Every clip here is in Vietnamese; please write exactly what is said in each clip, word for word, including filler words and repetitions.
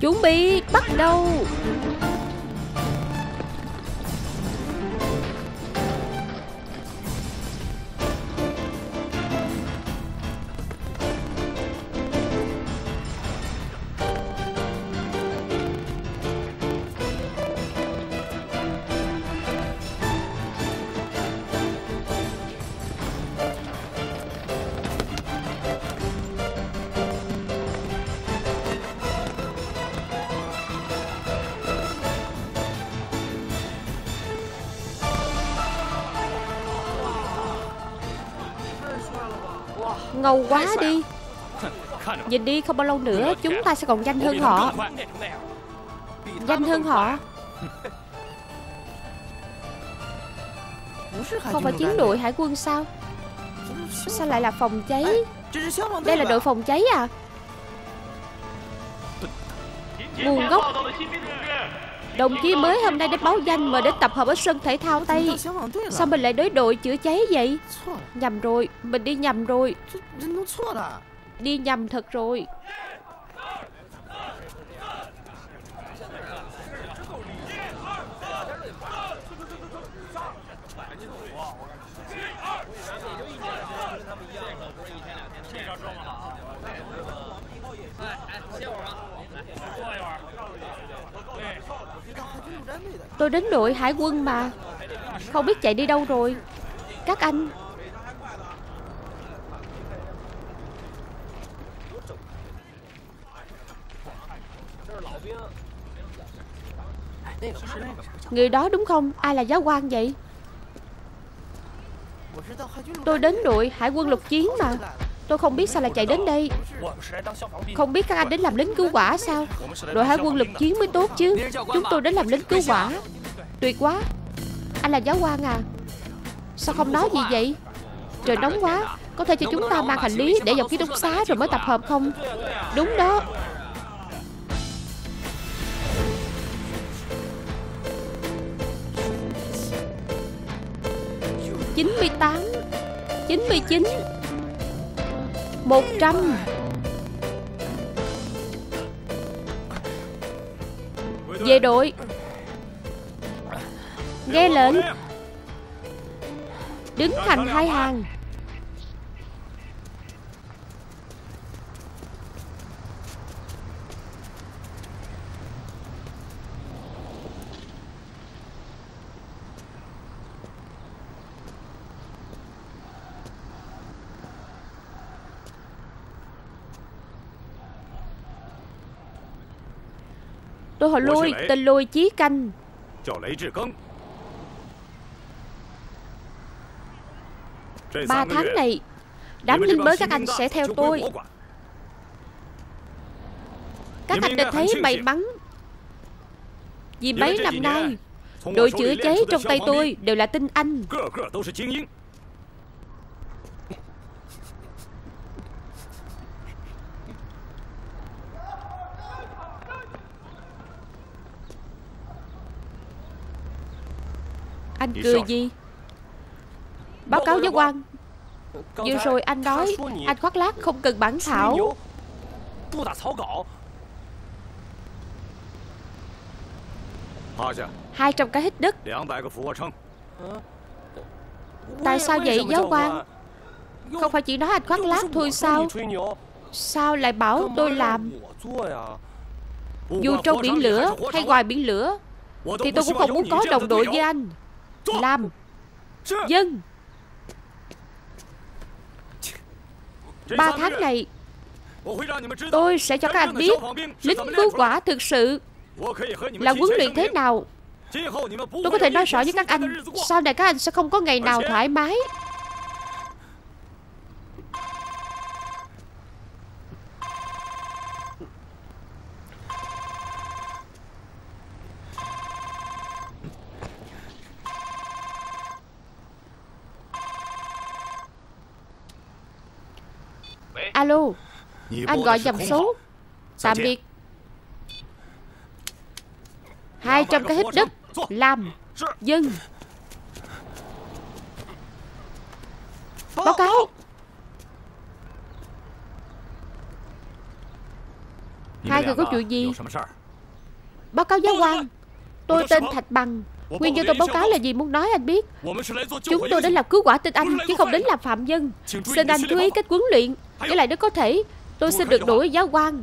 Chuẩn bị bắt đầu. Ngầu quá đi. Nhìn đi, không bao lâu nữa chúng ta sẽ còn nhanh hơn họ. Nhanh hơn họ Không phải chiến đội hải quân sao? Sao lại là phòng cháy? Đây là đội phòng cháy à? Nguồn gốc. Đồng chí mới hôm nay đến báo danh mà đến tập hợp ở sân thể thao Tây. Sao mình lại đến đội chữa cháy vậy? Nhầm rồi, mình đi nhầm rồi. Đi nhầm thật rồi. Tôi đến đội hải quân mà không biết chạy đi đâu rồi các anh. Người đó đúng không? Ai là giáo quan vậy? Tôi đến đội hải quân lục chiến mà. Tôi không biết sao lại chạy đến đây. Không biết các anh đến làm lính cứu hỏa sao? Đội hải quân lục chiến mới tốt chứ. Chúng tôi đến làm lính cứu hỏa. Tuyệt quá. Anh là giáo quan à? Sao không nói gì vậy? Trời nóng quá. Có thể cho chúng ta mang hành lý để vào ký túc xá rồi mới tập hợp không? Đúng đó. Chín mươi tám, chín mươi chín, một trăm. Về đội. Nghe lệnh. Đứng thành hai hàng. Tôi họ Lôi, tên Lôi Chí Canh. Ba tháng này, đám lính mới các anh sẽ theo tôi. Các anh đã thấy may mắn vì mấy năm nay đội chữa cháy trong tay tôi đều là tinh anh. Anh cười gì? Báo cáo giáo quan, vừa rồi anh nói anh khoác lác không cần bản thảo. Hai trăm cái hít đất. Tại sao vậy giáo quan? Không phải chỉ nói anh khoác lác thôi sao? Sao lại bảo tôi làm? Dù trong biển lửa hay ngoài biển lửa thì tôi cũng không muốn có đồng đội với anh. Làm dân. Ba tháng này tôi sẽ cho các anh biết lính cứu hỏa thực sự là huấn luyện thế nào. Tôi có thể nói rõ với các anh, sau này các anh sẽ không có ngày nào thoải mái. Alo, anh gọi nhầm số. Tạm biệt. Hai trăm cái hít đất. Làm dân. Báo cáo. Hai người có chuyện gì? Báo cáo giáo quan. Tôi tên Thạch Bằng. Nguyên do tôi báo cáo là gì muốn nói anh biết. Chúng tôi đến làm cứu hỏa tên anh, chứ không đến làm phạm nhân. Xin anh chú ý cách huấn luyện. Với lại nếu có thể, tôi xin được đổi giáo quan.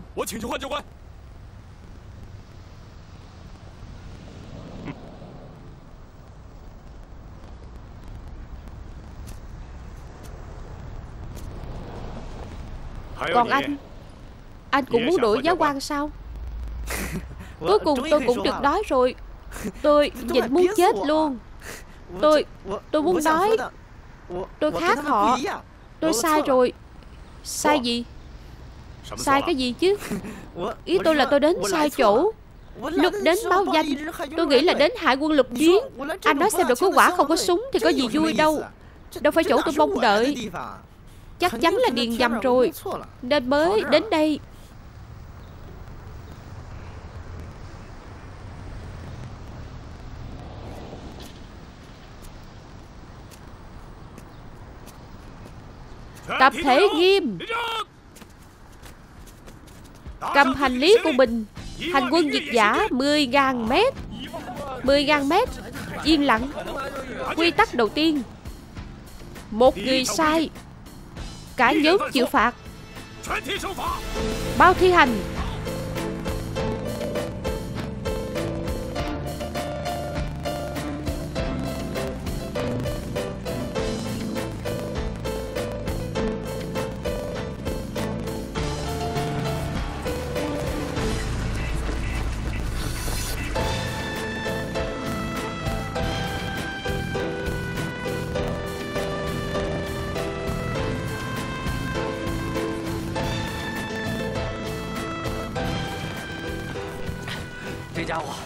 Còn anh, anh cũng muốn đổi giáo quan sao? Cuối cùng tôi cũng được nói rồi. Tôi nhịn muốn chết luôn. Tôi, tôi muốn nói tôi khác họ. Tôi sai rồi. Sai gì? Sai cái gì chứ? Ý tôi là tôi đến sai chỗ. Lúc đến báo danh, tôi nghĩ là đến hải quân lục chiến. Anh nói xem đội cứu hỏa không có súng thì có gì vui đâu. Đâu phải chỗ tôi mong đợi. Chắc chắn là điền nhầm rồi, nên mới đến đây. Tập thể nghiêm, cầm hành lý của mình. Hành quân diệt giả mười nghìn mét. Mười nghìn mét. Yên lặng. Quy tắc đầu tiên: một người sai, cả nhóm chịu phạt. Bao thi hành.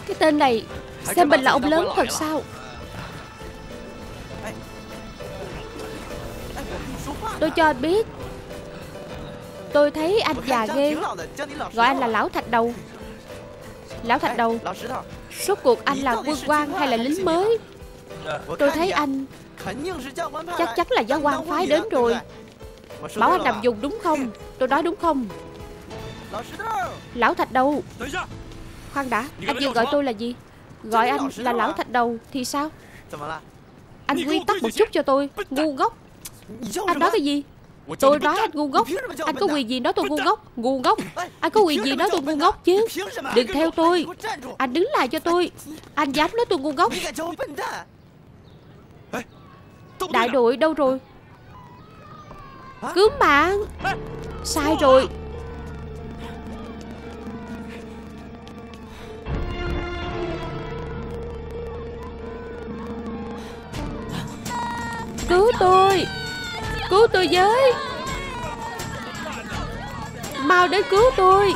Cái tên này xem mình là ông lớn thật sao? Tôi cho anh biết, tôi thấy anh già ghê. Gọi anh là lão Thạch Đầu. Lão Thạch Đầu, rốt cuộc anh là quân quan hay là lính mới? Tôi thấy anh chắc chắn là giáo quan phái đến rồi. Bảo anh nằm vùng đúng không? Tôi nói đúng không? Lão Thạch Đầu. Khoan đã, anh vừa gọi tôi là gì? Gọi anh là lão Thạch Đầu thì sao? Anh quy tắc một chút cho tôi. Ngu ngốc. Anh nói cái gì? Tôi nói anh ngu ngốc. Anh có quyền gì nói tôi ngu ngốc? Ngu ngốc. Anh có quyền gì nói tôi ngu ngốc chứ? Đừng theo tôi. Anh đứng lại cho tôi. Anh dám nói tôi ngu ngốc? Đại đội đâu rồi? Cứu mạng. Sai rồi. Cứu tôi! Cứu tôi với! Mau đến cứu tôi!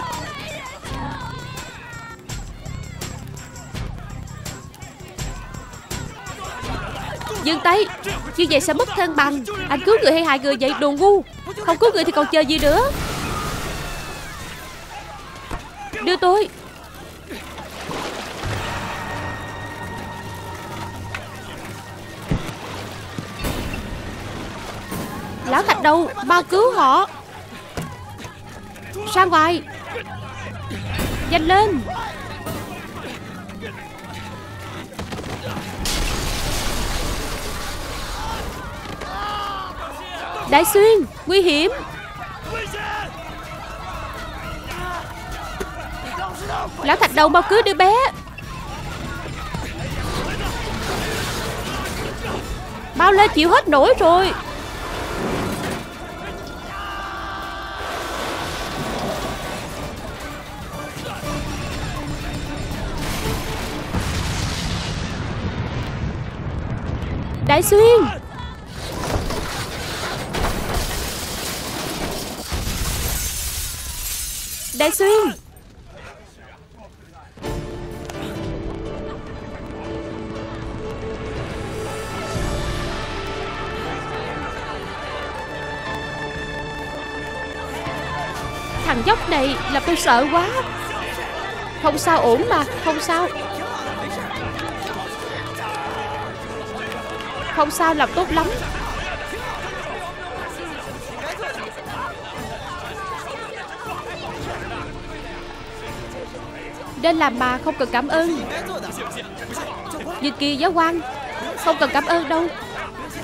Dừng tay! Như vậy sẽ mất thân bằng. Anh cứu người hay hại người vậy? Đồ ngu! Không cứu người thì còn chờ gì nữa? Đưa tôi! Lão Thạch Đầu, mau cứu họ! Ra ngoài! Nhanh lên! Đại Xuyên, nguy hiểm! Lão Thạch Đầu, mau cứu đứa bé! Mau lên, chịu hết nổi rồi! Đại Xuyên, Đại Xuyên, thằng nhóc này làm tôi sợ quá. Không sao, ổn mà, không sao. Không sao, làm tốt lắm. nên làm mà không cần cảm ơn. Như kia giáo quan, không cần cảm ơn đâu.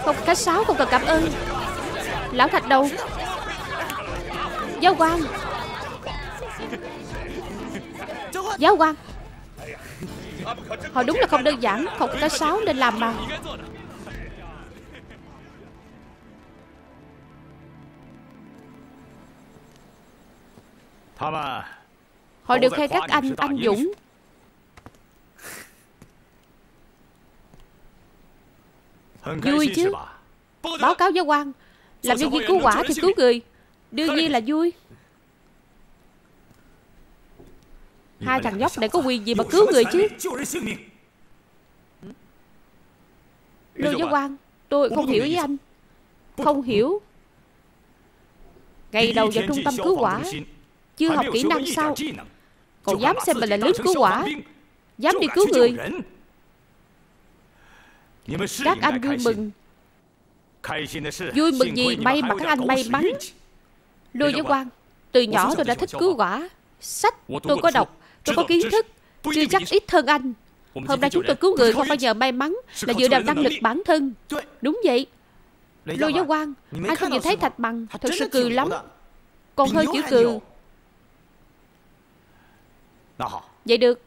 Không, cách sáu không cần cảm ơn. Lão Thạch đâu? Giáo quan, giáo quan, họ đúng là không đơn giản. Không cách sáu nên làm mà. Họ đều khen các anh anh dũng. Vui chứ. Báo cáo giáo quan, làm nhân viên cứu hỏa thì cứu người, đương nhiên là vui. Hai thằng nhóc này có quyền gì mà cứu người chứ? Lương giáo quan, tôi không hiểu với anh. Không hiểu. Ngày đầu vào trung tâm cứu hỏa, chưa học kỹ năng sao? Còn dám xem mình là lính cứu hỏa, dám đi cứu người. Các anh vui mừng. Vui mừng gì may mà các anh may mắn. Lưu giáo quan, từ nhỏ tôi đã thích cứu hỏa. Sách tôi có đọc, tôi có kiến thức, chưa chắc ít hơn anh. Hôm nay chúng tôi cứu người không bao giờ may mắn, là dựa vào năng lực bản thân. Đúng vậy. Lưu giáo quan, anh không nhìn thấy Thạch Bằng thật sự cừ lắm, còn hơi chữ cừ. Vậy được.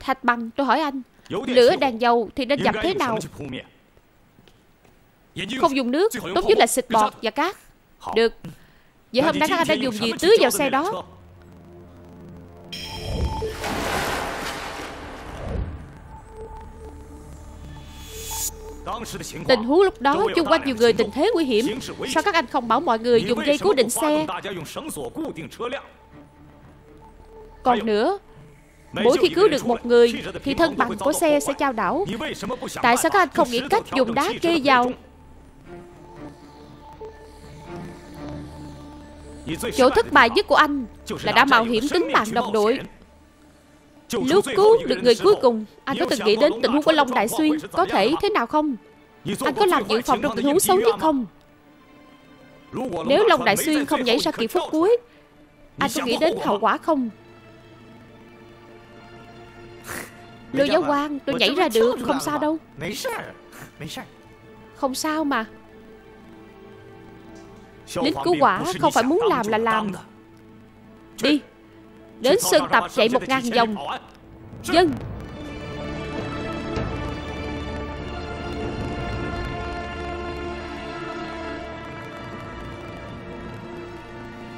Thạch Bằng, tôi hỏi anh, lửa đàn dầu thì nên dập thế nào? Không dùng nước, tốt nhất là xịt bọt và cát. Được. Vậy hôm nay các anh đã dùng gì tưới vào xe đó? Tình huống lúc đó chung quanh nhiều người, tình thế nguy hiểm. Sao các anh không bảo mọi người dùng dây cố định xe? Còn nữa, mỗi khi cứu được một người thì thân bằng của xe sẽ chao đảo. Tại sao các anh không nghĩ cách dùng đá kê vào? Chỗ thất bại nhất của anh là đã mạo hiểm tính mạng đồng đội. Lúc cứu được người cuối cùng, anh có từng nghĩ đến tình huống của Long Đại Xuyên có thể thế nào không? Anh có làm dự phòng trong tình huống xấu nhất không? Nếu Long Đại Xuyên không nhảy ra kịp phút cuối, anh có nghĩ đến hậu quả không? Lưu giáo quan, tôi nhảy ra được, không sao đâu. Không sao mà. Lính cứu hỏa không phải muốn làm là làm. Đi. Đến sân tập chạy một ngàn vòng. Dân.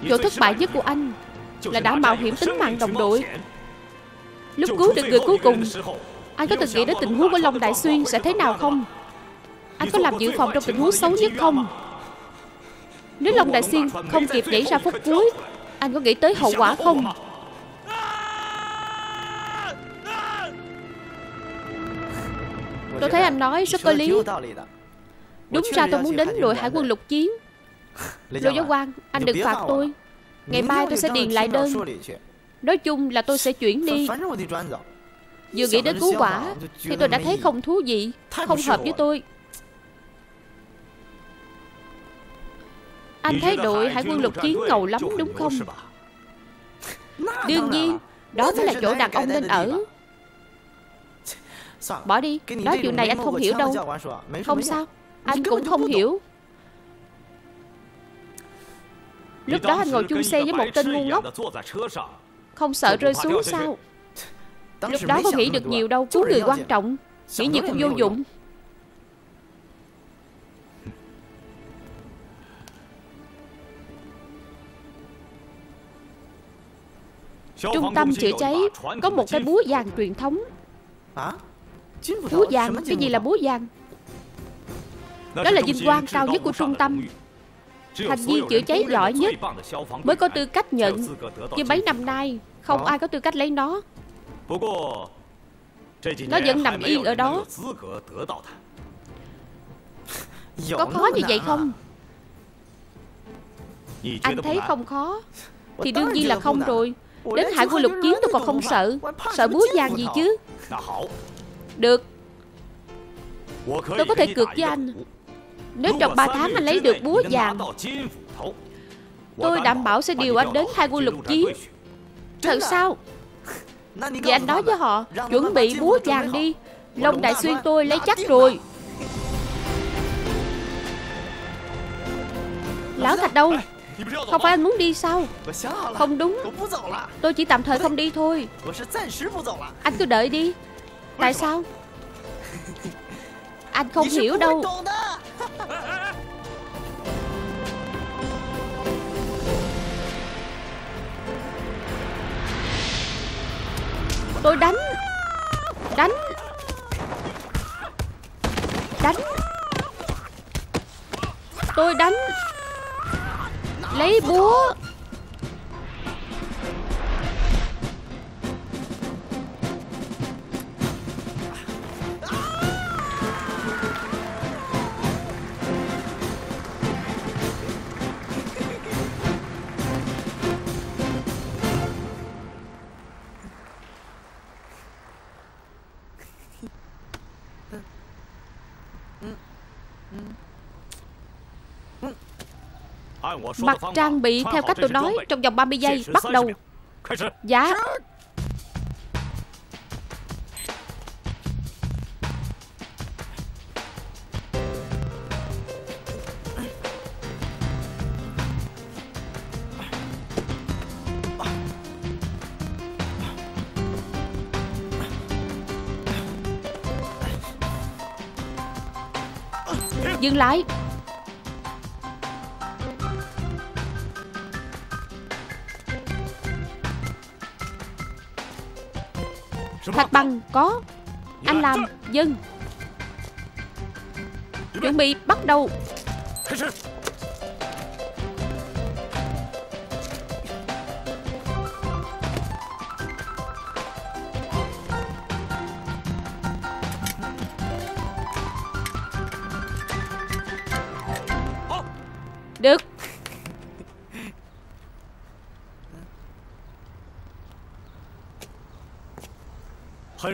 Chỗ thất bại nhất của anh là đã mạo hiểm tính mạng đồng đội. Lúc cứu được người cuối cùng, anh có từng nghĩ đến tình huống của Long Đại Xuyên sẽ thế nào không? Anh có làm dự phòng trong tình huống xấu nhất không? Nếu Long Đại Xuyên không kịp nhảy ra phút cuối, anh có nghĩ tới hậu quả không? Tôi thấy anh nói rất có lý. Đúng ra tôi muốn đến đội hải quân lục chiến. Lưu giáo quan, anh đừng phạt tôi. Ngày mai tôi sẽ điền lại đơn. Nói chung là tôi sẽ chuyển đi. Vừa nghĩ đến cứu hỏa thì tôi đã thấy không thú vị, không hợp với tôi. Anh thấy đội hải quân lục chiến ngầu lắm đúng không? Đương nhiên, đó mới là chỗ đàn ông nên ở. Bỏ đi, nói chuyện này anh không hiểu đâu. Không sao, anh cũng không hiểu. Lúc đó anh ngồi chung xe với một tên ngu ngốc, không sợ rơi xuống sao? Lúc đó có nghĩ được nhiều đâu, cứu người quan trọng, nghĩ nhiều cũng vô dụng. Trung tâm chữa cháy có một cái búa vàng truyền thống. Búa vàng? Cái gì là búa vàng? Đó là vinh quang cao nhất của trung tâm. Thành viên chữa cháy giỏi nhất mới có tư cách nhận, nhưng mấy năm nay không ai có tư cách lấy nó. Nó vẫn nằm yên ở đó. Có khó như vậy không? Anh thấy không khó thì đương nhiên là không rồi. Đến hải quân lục chiến tôi còn không sợ, sợ búa vàng gì chứ. Được. Tôi có thể cược với anh. Nếu trong ba tháng anh lấy được búa vàng, tôi đảm bảo sẽ điều anh đến hai quân lục chiến. Thật sao? Và anh nói với họ, chuẩn bị búa vàng đi, Long Đại Xuyên tôi lấy chắc rồi. Lão Thạch đâu? Không phải anh muốn đi sao? Không đúng, tôi chỉ tạm thời không đi thôi. Anh cứ đợi đi. Tại sao? Anh không hiểu đâu. Tôi đánh. Đánh. Đánh. Tôi đánh. Lấy búa. Mặc trang bị theo cách tôi nói trong vòng ba mươi giây, bắt đầu. Dạ. Dừng lại. Thạch bằng có. Anh làm. Dừng. Chuẩn bị bắt đầu. Được.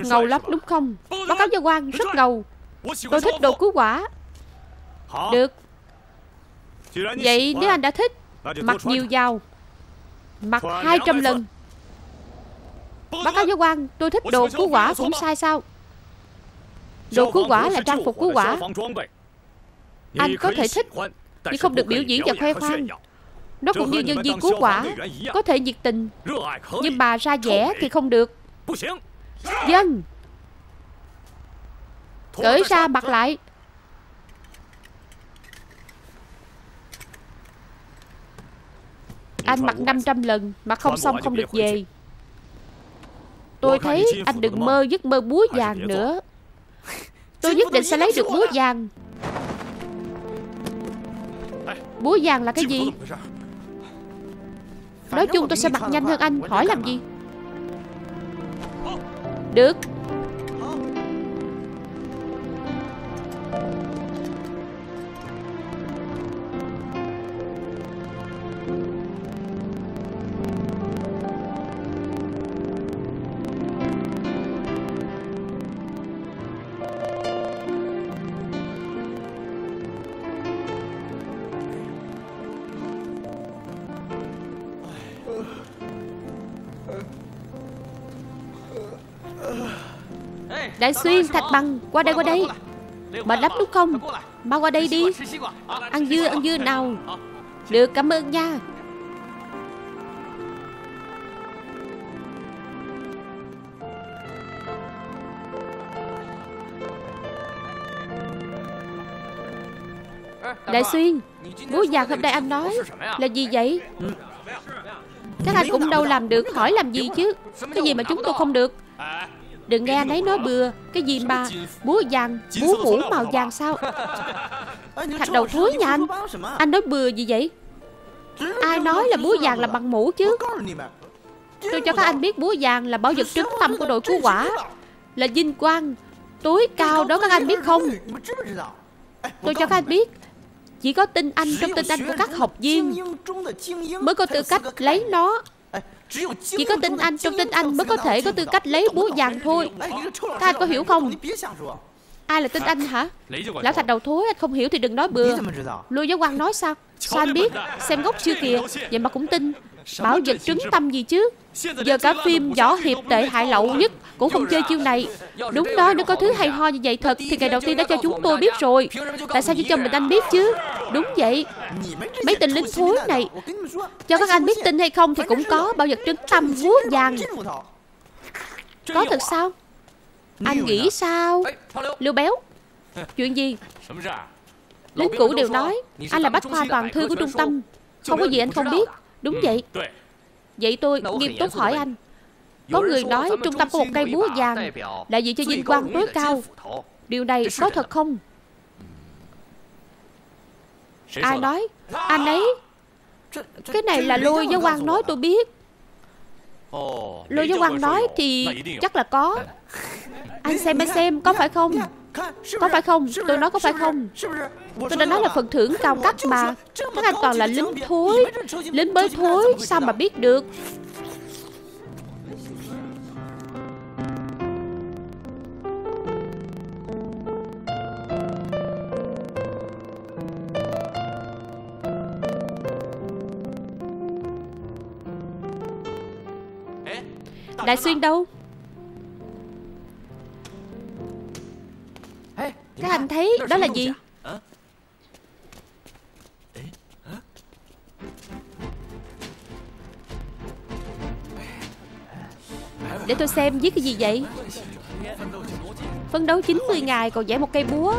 Ngầu lắm đúng không? Báo cáo với quan, rất ngầu. Tôi thích đồ cứu hỏa. Được. Vậy nếu anh đã thích, mặc nhiều vào. Mặc hai trăm lần. Báo cáo với quan, tôi thích đồ cứu hỏa cũng sai sao? Đồ cứu hỏa là trang phục cứu hỏa. Anh có thể thích, nhưng không được biểu diễn và khoe khoang. Nó cũng như nhân viên cứu hỏa, có thể nhiệt tình, nhưng bà ra vẻ thì không được. Dân. Cởi ra mặc lại. Anh mặc năm trăm lần mà không xong không được về. Tôi thấy anh đừng mơ giấc mơ búa vàng nữa. Tôi nhất định sẽ lấy được búa vàng. Búa vàng là cái gì? Nói chung tôi sẽ mặc nhanh hơn anh. Hỏi làm gì? Được. Đại Xuyên, Thạch bằng, qua đây qua đây. Mệt lắm đúng không? Mau qua đây đi. Ăn dưa, ăn dưa nào. Được, cảm ơn nha. Đại Xuyên, búa vàng hôm nay anh nói là gì vậy? Các anh cũng đâu làm được, hỏi làm gì chứ. Cái gì mà chúng tôi không được? Đừng nghe anh ấy nói bừa. Cái gì mà búa vàng, búa mũ màu vàng sao? Thạch đầu thối nha anh. Anh nói bừa gì vậy? Ai nói là búa vàng là bằng mũ chứ? Tôi cho các anh biết búa vàng là bảo vật trấn tâm của đội cứu hỏa, là vinh quang tối cao đó, các anh biết không? Tôi cho các anh biết, chỉ có tinh anh trong tinh anh của các học viên mới có tư cách lấy nó. Chỉ có tinh anh trong tinh anh mới có thể có tư cách lấy búa vàng thôi. Các anh có hiểu không? Ai là tinh anh hả? Lão Thạch đầu thối, anh không hiểu thì đừng nói bừa. Lôi Giáo Quan nói sao? Sao anh biết? Xem gốc chưa kìa. Vậy mà cũng tin. Bảo Vật trứng tâm gì chứ. Giờ cả phim võ hiệp tệ hại lậu nhất cũng không chơi chiêu này. Đúng đó, nếu có thứ hay ho như vậy thật thì ngày đầu tiên đã cho chúng tôi biết rồi. Tại sao chỉ cho mình anh biết chứ? Đúng vậy, mấy tên lính thối này, cho các anh biết tin hay không thì cũng có Bảo Vật trứng tâm vúa vàng. Có thật sao? Anh nghĩ sao? Lưu Béo, chuyện gì? Lính cũ đều nói anh là bách khoa toàn thư của trung tâm, không có gì anh không biết. Đúng vậy. Vậy tôi nghiêm túc hỏi anh, có người nói trung tâm có một cây búa vàng đại diện cho vinh quang tối cao, điều này có thật không? Ai nói? Anh ấy. Cái này là Lôi Giáo Quang nói tôi biết. Lôi Giáo Quang nói thì chắc là có. Anh xem, anh xem, có phải không? Có phải không? Tôi nói có phải không? Tôi đã nói là phần thưởng cao cấp mà. Các anh toàn là lính thối, lính mới thối, sao mà biết được? Đại Xuyên đâu? Các anh thấy đó là gì? Để tôi xem viết cái gì vậy. Phấn đấu chín mươi ngày còn vẽ một cây búa.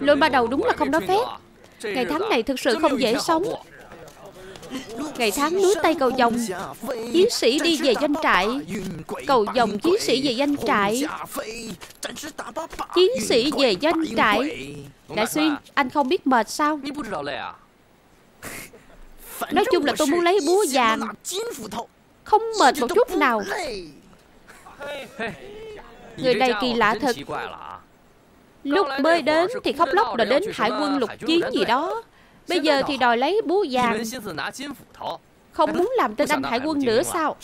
Lôi Ba Đầu đúng là không nói phép. Ngày tháng này thực sự không dễ sống. Ngày tháng núi Tây cầu vòng, chiến sĩ đi về doanh trại, cầu vòng chiến sĩ về doanh trại, chiến sĩ về doanh trại. Đại Xuyên, anh không biết mệt sao? Nói chung là tôi muốn lấy búa vàng, không mệt một chút nào. Người này kỳ lạ thật. Lúc mới đến thì khóc lóc đòi đến hải quân lục chiến gì đó, bây giờ thì đòi lấy búa vàng. Không muốn làm tên anh hải quân nữa sao?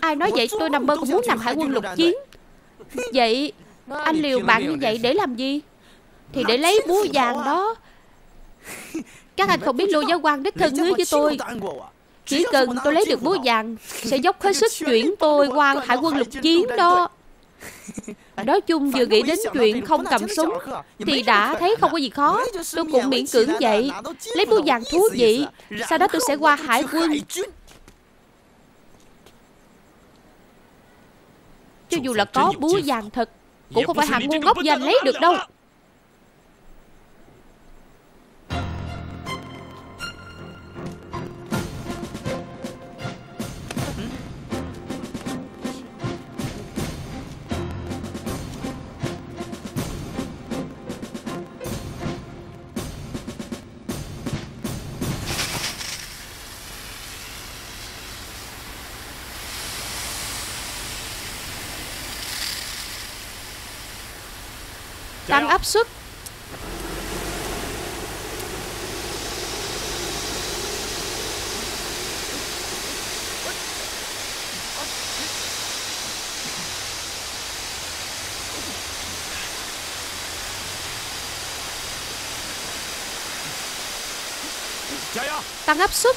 Ai nói vậy? Tôi nằm mơ cũng muốn làm hải quân lục chiến. Vậy anh liều mạng như vậy để làm gì? Thì để lấy búa vàng đó. Các anh không biết Lôi Giáo Quang đích thân hứa với tôi, chỉ cần tôi lấy được búa vàng sẽ dốc hết sức chuyển tôi qua hải quân lục chiến đó. Nói chung vừa nghĩ đến chuyện không cầm súng thì đã thấy không có gì khó. Tôi cũng miễn cưỡng vậy, lấy búa vàng thú vị, sau đó tôi sẽ qua hải quân. Cho dù là có búa vàng thật cũng không phải hàng ngu ngốc như anh lấy được đâu. Tăng áp suất. tăng áp suất.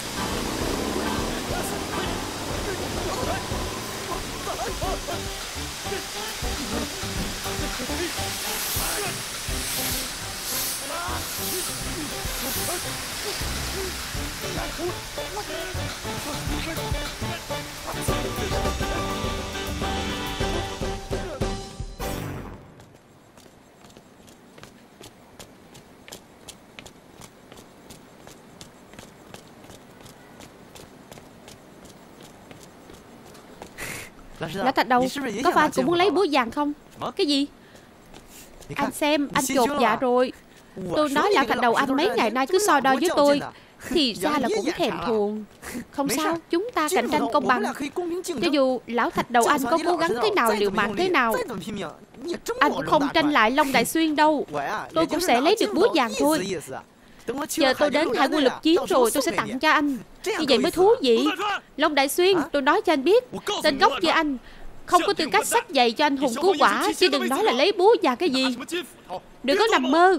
Lão Thạch Đầu, có phải cũng muốn lấy búa vàng không? Cái gì? Anh xem, anh chột dạ rồi. Tôi nói Lão Thạch Đầu anh mấy ngày nay cứ so đo với tôi, thì ra là cũng thèm thuồng. Không sao, chúng ta cạnh tranh công bằng. Cho dù Lão Thạch Đầu anh có cố gắng thế nào, liều mạng thế nào, anh cũng không tranh lại Long Đại Xuyên đâu. Tôi cũng sẽ lấy được búa vàng thôi. Chờ tôi đến Hải Quân Lục Chiến rồi tôi sẽ tặng cho anh. Như vậy mới thú vị. Long Đại Xuyên, tôi nói cho anh biết, tên gốc với anh không có tư cách sách giày cho anh hùng cứu quả. Chứ đừng nói là lấy búa và cái gì, đừng có nằm mơ.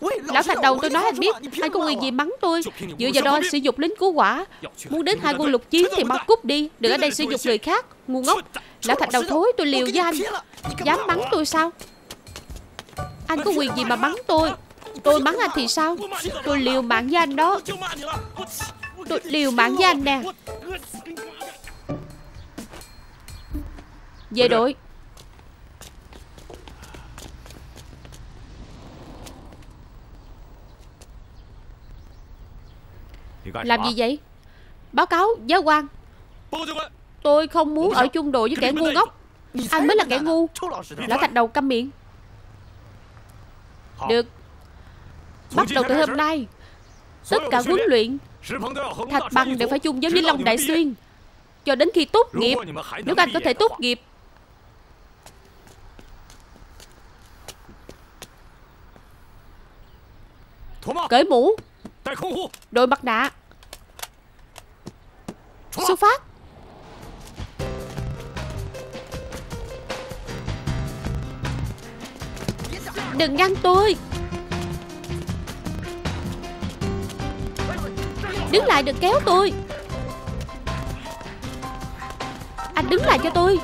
Lão Thạch Đầu, tôi nói anh biết, anh có quyền gì mắng tôi. Dựa vào đó anh sử dụng lính cứu quả. Muốn đến Hải Quân Lục Chiến thì mau cút đi, đừng ở đây sử dụng người khác. Ngu ngốc. Lão Thạch Đầu thối, tôi liều với anh. Dám mắng tôi sao? Anh có quyền gì mà mắng tôi? Tôi bắn anh thì sao? Tôi liều mạng với anh đó. Tôi liều mạng với anh nè. Về đội. Làm gì vậy? Báo cáo giáo quan. Tôi không muốn ở chung đội với kẻ ngu ngốc. Anh mới là kẻ ngu. Lão Thạch Đầu câm miệng. Được. Bắt đầu từ hôm nay, tất cả huấn luyện Thạch Bằng đều phải chung với Long Đại Xuyên cho đến khi tốt nghiệp. Nếu anh có thể tốt nghiệp. Cởi mũ, đội mặt nạ, xuất phát. Đừng ngăn tôi. Đứng lại, đừng kéo tôi. Anh đứng lại cho tôi.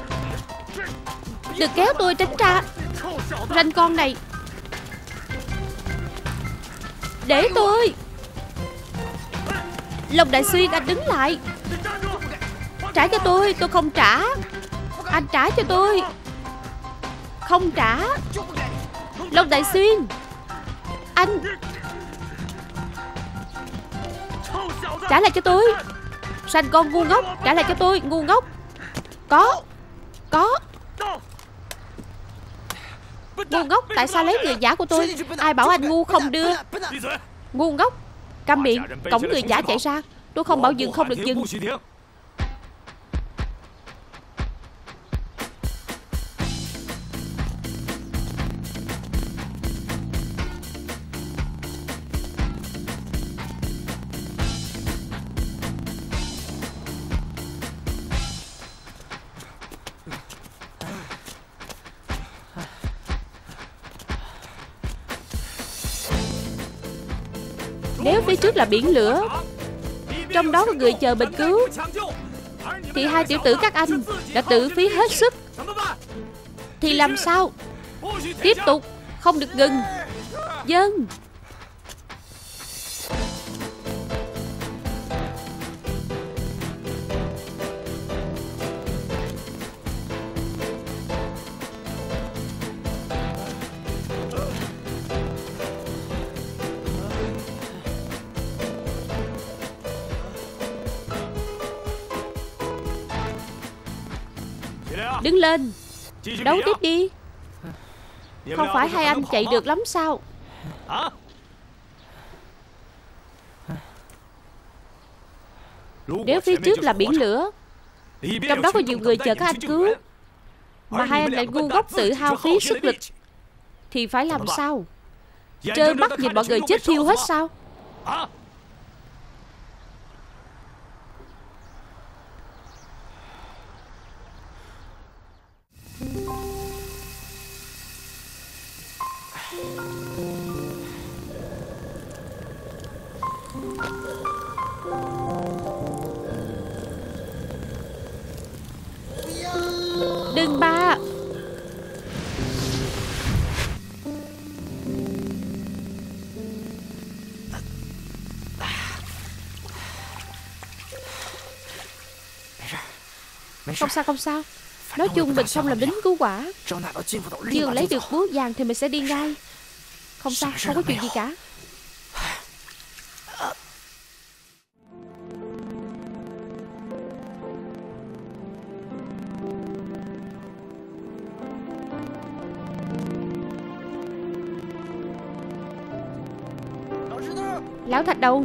Đừng kéo tôi, tránh ra. Ranh con này. Để tôi. Long Đại Xuyên, anh đứng lại. Trả cho tôi, tôi không trả. Anh trả cho tôi. Không trả. Long Đại Xuyên, anh trả lại cho tôi. Sanh con ngu ngốc, trả lại cho tôi, ngu ngốc. Có. Có. Ngu ngốc, tại sao lấy người giả của tôi? Ai bảo anh ngu không đưa? Ngu ngốc. Câm miệng. Cổng người giả chạy ra. Tôi không bảo dừng không được dừng. Nếu phía trước là biển lửa, trong đó có người chờ bình cứu, thì hai tiểu tử các anh đã tự phí hết sức. Thì làm sao? Tiếp tục, không được ngừng. Vâng. Đứng lên, đấu tiếp đi. Không phải hai anh chạy được lắm sao? Nếu phía trước là biển lửa, trong đó có nhiều người chờ các anh cứu, mà hai anh lại ngu ngốc tự hao phí sức lực, thì phải làm sao? Trơ mắt nhìn mọi người chết thiêu hết sao? Thank you. Không sao không sao. Nói chung mình xong là lính cứu quả. Chưa lấy được búa vàng thì mình sẽ đi ngay. Không sao, không có chuyện gì cả. Lão Thạch đâu?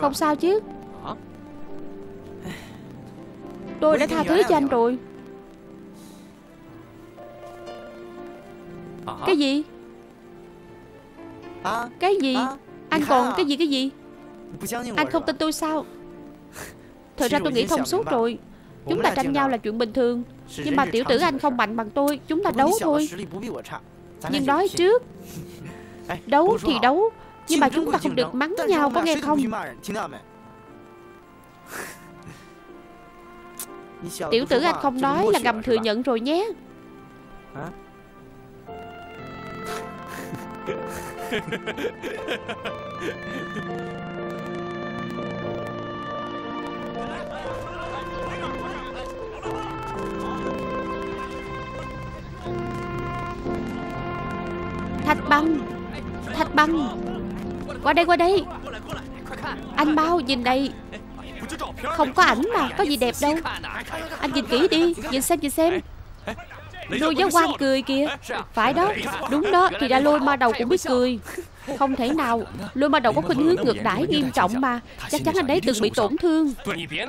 Không sao chứ. Tôi đã tha thứ cho anh rồi. Cái gì? Cái gì? Anh còn cái gì cái gì? Anh không tin tôi sao? Thật ra tôi nghĩ thông suốt rồi. Chúng ta tranh nhau là chuyện bình thường. Nhưng mà tiểu tử anh không mạnh bằng tôi. Chúng ta đấu thôi. Nhưng nói trước, đấu thì đấu, nhưng mà chúng ta không được mắng nhau, có nghe không? Tiểu tử anh không nói là ngầm thừa nhận rồi nhé. Thạch Băng, Thạch Băng, qua đây qua đây. Anh Bao nhìn đây. Không có ảnh mà, có gì đẹp đâu. Anh nhìn kỹ đi, nhìn xem nhìn xem. Lôi Giáo Quan cười kìa. Phải đó, đúng đó, thì ra Lôi Ma Đầu cũng biết cười. Không thể nào, Lôi Ma Đầu có khuynh hướng ngược đãi nghiêm trọng mà. Chắc chắn anh ấy từng bị tổn thương.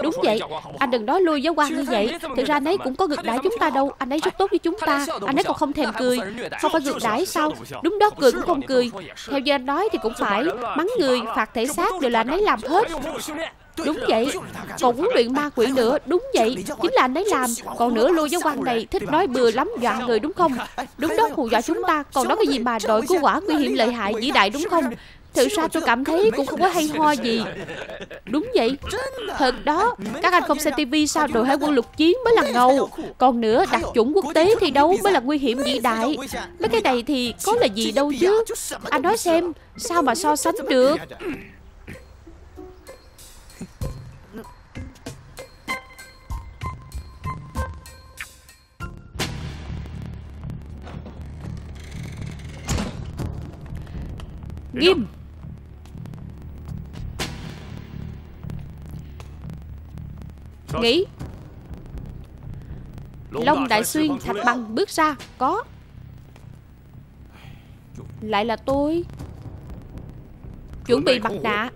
Đúng vậy, anh đừng nói Lôi Giáo Quan như vậy. Thực ra anh ấy cũng có ngược đãi chúng ta đâu. Anh ấy rất tốt với chúng ta, anh ấy còn không thèm cười. Không phải ngược đãi sao? Đúng đó, cười cũng không cười. Theo như anh nói thì cũng phải. Mắng người, phạt thể xác đều là anh ấy làm hết. Đúng vậy. Còn huấn luyện ma quỷ nữa. Đúng vậy, chính là anh ấy làm. Còn nữa, Lôi Giáo Quan này thích nói bừa lắm, dọa người đúng không? Đúng đó, hù dọa chúng ta. Còn nói cái gì mà đội cứu quả nguy hiểm lợi hại vĩ đại đúng không? Thực ra tôi cảm thấy cũng không có hay ho gì. Đúng vậy, thật đó. Các anh không xem tivi sao? Đội hải quân lục chiến mới là ngầu. Còn nữa, đặc chủng quốc tế thi đấu mới là nguy hiểm vĩ đại. Mấy cái này thì có là gì đâu chứ. Anh nói xem, sao mà so sánh được. Nghiêm. Nghỉ. Long Đại Xuyên, Thạch Bằng bước ra. Có. Lại là tôi. Chuẩn bị mặt nạ.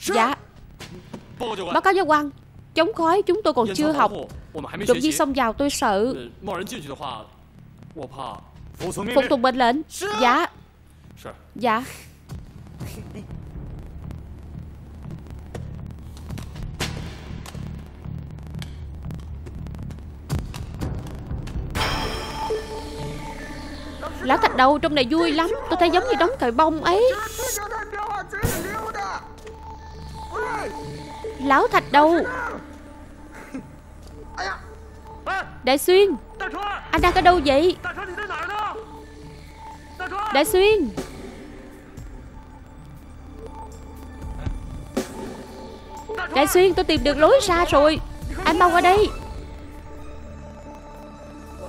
Dạ. Báo cáo Giáo Quan, chống khói chúng tôi còn chưa học. Đột nhiên xông vào tôi sợ. Phục tùng mệnh lệnh. Dạ. Dạ. Lão Thạch đầu, trong này vui lắm. Tôi thấy giống như đóng còi bông ấy. Lão Thạch đầu. Đại Xuyên, anh đang ở đâu vậy? Đại Xuyên. Đại Xuyên, tôi tìm được lối ra rồi. Anh mau qua đây.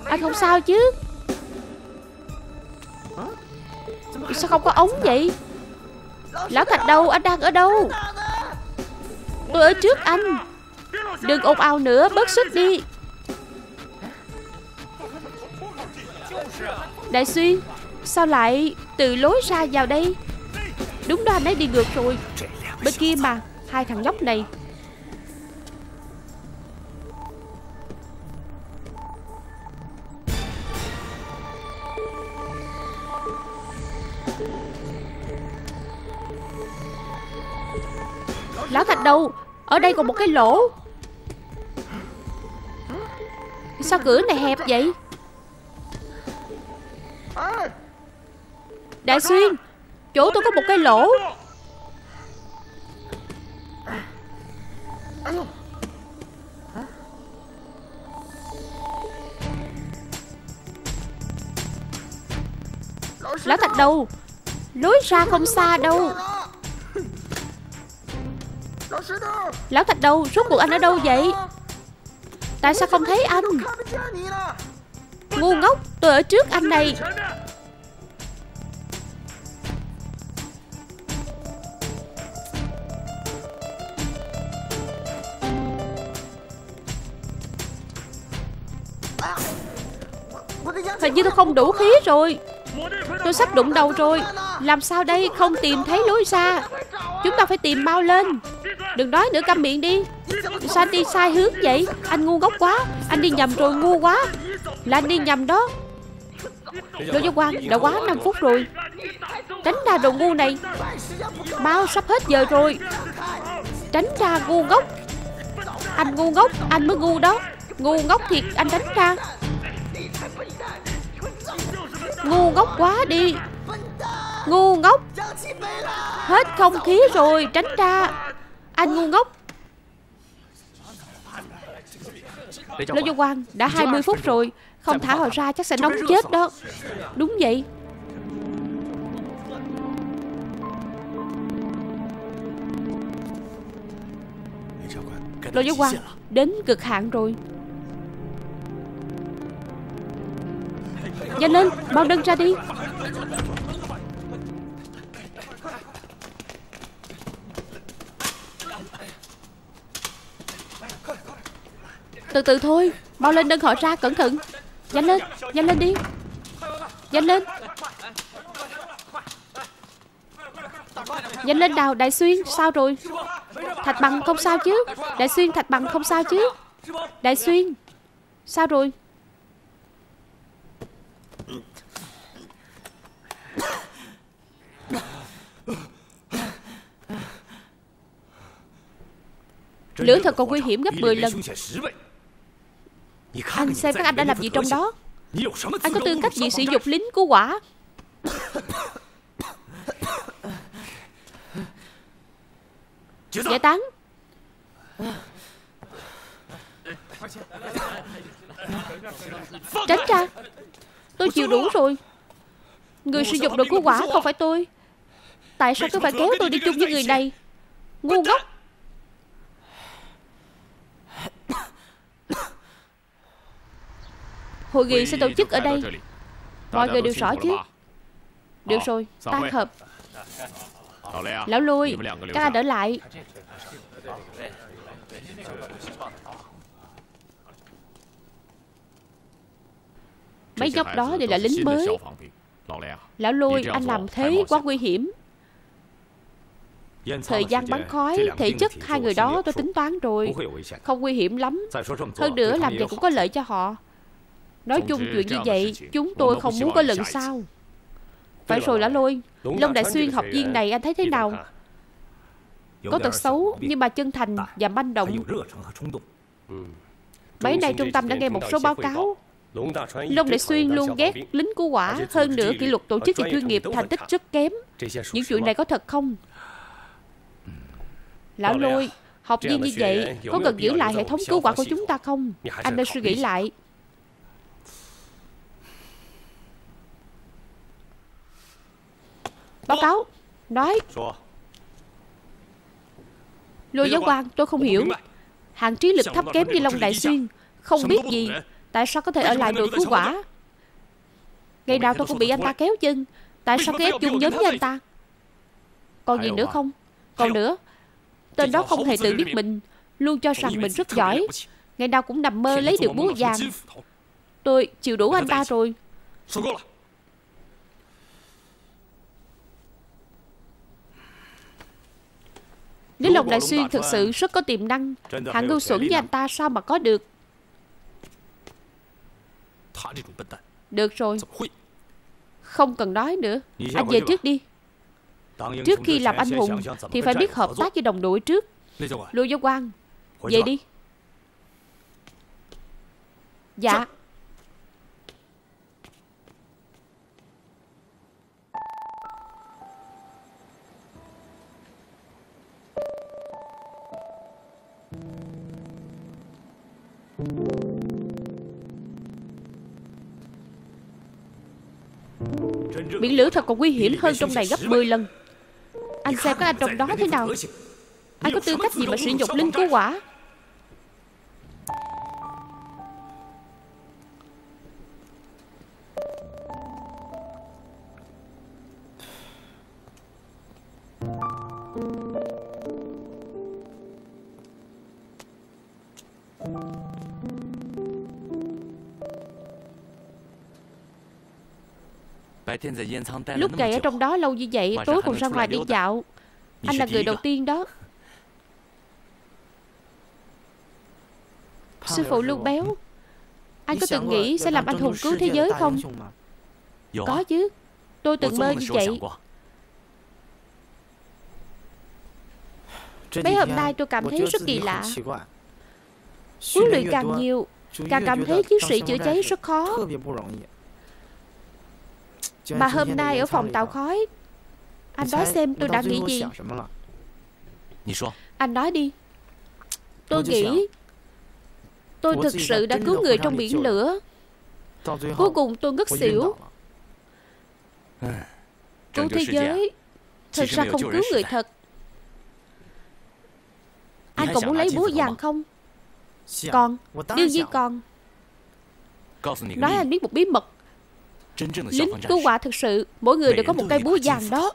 Anh không sao chứ? Sao không có ống vậy? Lão Thạch đâu? Anh đang ở đâu? Tôi ở trước anh. Đừng ồn ào nữa, bớt sức đi. Đại Xuyên, sao lại từ lối ra vào đây? Đúng đó, anh ấy đi ngược rồi. Bên kia mà. Hai thằng nhóc này. Lão Thạch đâu? Ở đây còn một cái lỗ. Sao cửa này hẹp vậy? Đại Xuyên, chỗ tôi có một cái lỗ. Lão Thạch đâu? Lối ra không xa đâu. Lão Thạch đâu? Rốt cuộc anh ở đâu vậy? Tại sao không thấy anh? Ngu ngốc, tôi ở trước anh này. Hình như tôi không đủ khí rồi. Tôi sắp đụng đầu rồi. Làm sao đây? Không tìm thấy lối ra. Chúng ta phải tìm mau lên. Đừng nói nữa, câm miệng đi. Sao anh đi sai hướng vậy? Anh ngu ngốc quá. Anh đi nhầm rồi, ngu quá. Là anh đi nhầm đó. Lô Giáo Quan, đã quá năm phút rồi. Tránh ra đồ ngu này. Mau, sắp hết giờ rồi. Tránh ra, ngu ngốc. Anh ngu ngốc, anh mới ngu đó. Ngu ngốc thiệt, anh tránh ra. Ngu ngốc quá đi. Ngu ngốc. Hết không khí rồi, tránh ra. Anh ngu ngốc. Lô Giáo Quan, đã hai mươi phút rồi. Không thả họ ra chắc sẽ nóng chết đó. Đúng vậy. Lô Giáo Quan, đến cực hạn rồi. Nhanh lên, bao đơn ra đi. Từ từ thôi, mau lên đơn họ ra, cẩn thận. Nhanh lên, nhanh lên đi. Nhanh lên. Nhanh lên nào, Đại Xuyên, sao rồi? Thạch Bằng không sao chứ? Đại Xuyên, Thạch Bằng không sao chứ? Đại Xuyên, sao rồi? Lửa thật còn nguy hiểm gấp mười lần. Anh xem các anh đã làm gì trong đó. Anh có tư cách gì sử dụng lính cứu hỏa? Giải tán. Tránh ra. Tôi chịu đủ rồi. Người sử dụng đội cứu hỏa không phải tôi. Tại sao cứ phải kéo tôi đi chung với người này? Ngu ngốc. Hội nghị sẽ tổ chức ở đây. Mọi người đều rõ chứ? Được rồi, tan hợp. Lão Lôi, các anh ở lại. Mấy nhóc đó đều là lính mới. Lão Lôi, anh làm thế quá nguy hiểm. Thời gian bắn khói, thể chất hai người đó tôi tính toán rồi. Không nguy hiểm lắm. Hơn nữa làm vậy cũng có lợi cho họ. Nói chung chuyện như vậy, chúng tôi không muốn có lần sau. Phải rồi Lão Lôi, Long Đại Xuyên học viên này anh thấy thế nào? Có tật xấu nhưng mà chân thành và manh động. Mấy nay trung tâm đã nghe một số báo cáo. Long Đại Xuyên luôn ghét lính cứu hỏa. Hơn nữa kỷ luật tổ chức thì chuyên nghiệp, thành tích rất kém. Những chuyện này có thật không? Lão Lôi, học viên như vậy có cần giữ lại hệ thống cứu hỏa của chúng ta không? Anh nên suy nghĩ lại. Báo cáo. Nói. Lô Giáo Quan, tôi không hiểu. Hạng trí lực thấp kém như Long Đại Xuyên, không biết gì, tại sao có thể ở lại đội cứu hỏa? Ngày nào tôi cũng bị anh ta kéo chân. Tại sao cứ ép chung nhóm với anh ta? Còn gì nữa không? Còn nữa, tên đó không hề tự biết mình, luôn cho rằng mình rất giỏi, ngày nào cũng nằm mơ lấy được búa vàng. Tôi chịu đủ anh ta rồi. Nếu Long Đại Xuyên thực sự rất có tiềm năng, hạng ngu xuẩn như anh ta sao mà có được? Được rồi, không cần nói nữa. Anh về trước đi. Trước khi làm anh hùng thì phải biết hợp tác với đồng đội trước. Lô Giáo Quan, về đi. Dạ. Biển lửa thật còn nguy hiểm hơn trong này gấp mười lần. Anh xem các anh trong đó thế nào. Anh có tư cách gì mà sử dụng linh cứu hỏa? Lúc này ở trong đó lâu như vậy, tối còn ra ngoài đi dạo. Anh là người đầu tiên đó. Sư phụ Lưu Béo, anh có từng nghĩ sẽ làm anh hùng cứu thế giới không? Có chứ, tôi từng mơ như vậy. Mấy hôm nay tôi cảm thấy rất kỳ lạ. Huấn luyện càng nhiều, càng cảm thấy chiến sĩ chữa cháy rất khó. Mà hôm nay ở phòng tạo khói, anh nói xem tôi đã nghĩ gì. Anh nói đi. Tôi nghĩ tôi thực sự đã cứu người trong biển lửa. Cuối cùng tôi ngất xỉu. Cứu thế giới thật ra không cứu người thật. Anh còn muốn lấy búa vàng không? Còn, đương nhiên còn. Nói anh biết một bí mật. Lính cứu hỏa thực sự mỗi người đều có một cây búa vàng đó.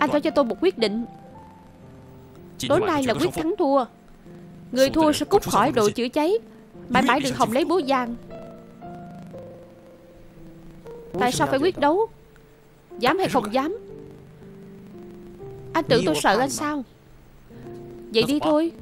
Anh phải cho tôi một quyết định. Tối nay là quyết thắng thua. Người thua sẽ cút khỏi đội chữa cháy. Mãi mãi đừng hòng lấy búa vàng. Tại sao phải quyết đấu? Dám hay không dám? Anh tưởng tôi sợ anh sao? Vậy đi thôi.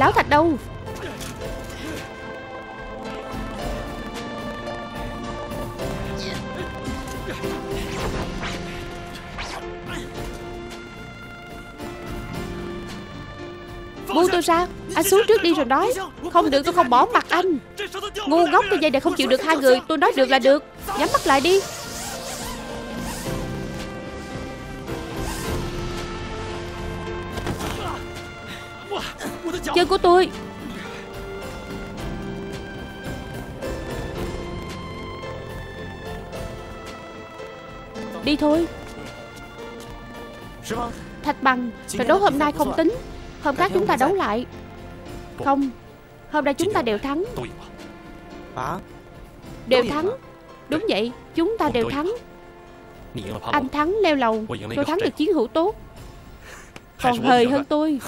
Lão Thạch đâu? Buông tôi ra, anh xuống trước đi rồi nói. Không được, tôi không bỏ mặt anh. Ngu ngốc tôi dây này không chịu được hai người. Tôi nói được là được, nhắm mắt lại đi. Chân của tôi. Đi thôi. Thạch bằng, trận đấu hôm nay không tính. Hôm khác chúng ta đấu lại. Không, hôm nay chúng ta đều thắng. Đều thắng. Đúng vậy, chúng ta đều thắng. Anh thắng leo lầu, tôi thắng được chiến hữu tốt. Còn hời hơn tôi.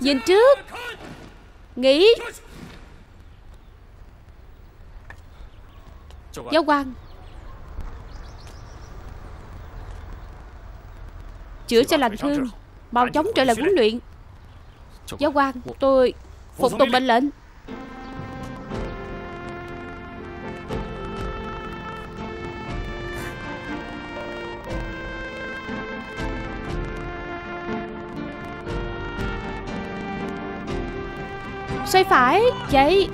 Nhìn trước. Nghĩ. Giáo quan, chữa cho lành thương, mau chóng trở lại huấn luyện. Giáo quan, tôi phục tùng mệnh lệnh. Xoay phải, chạy.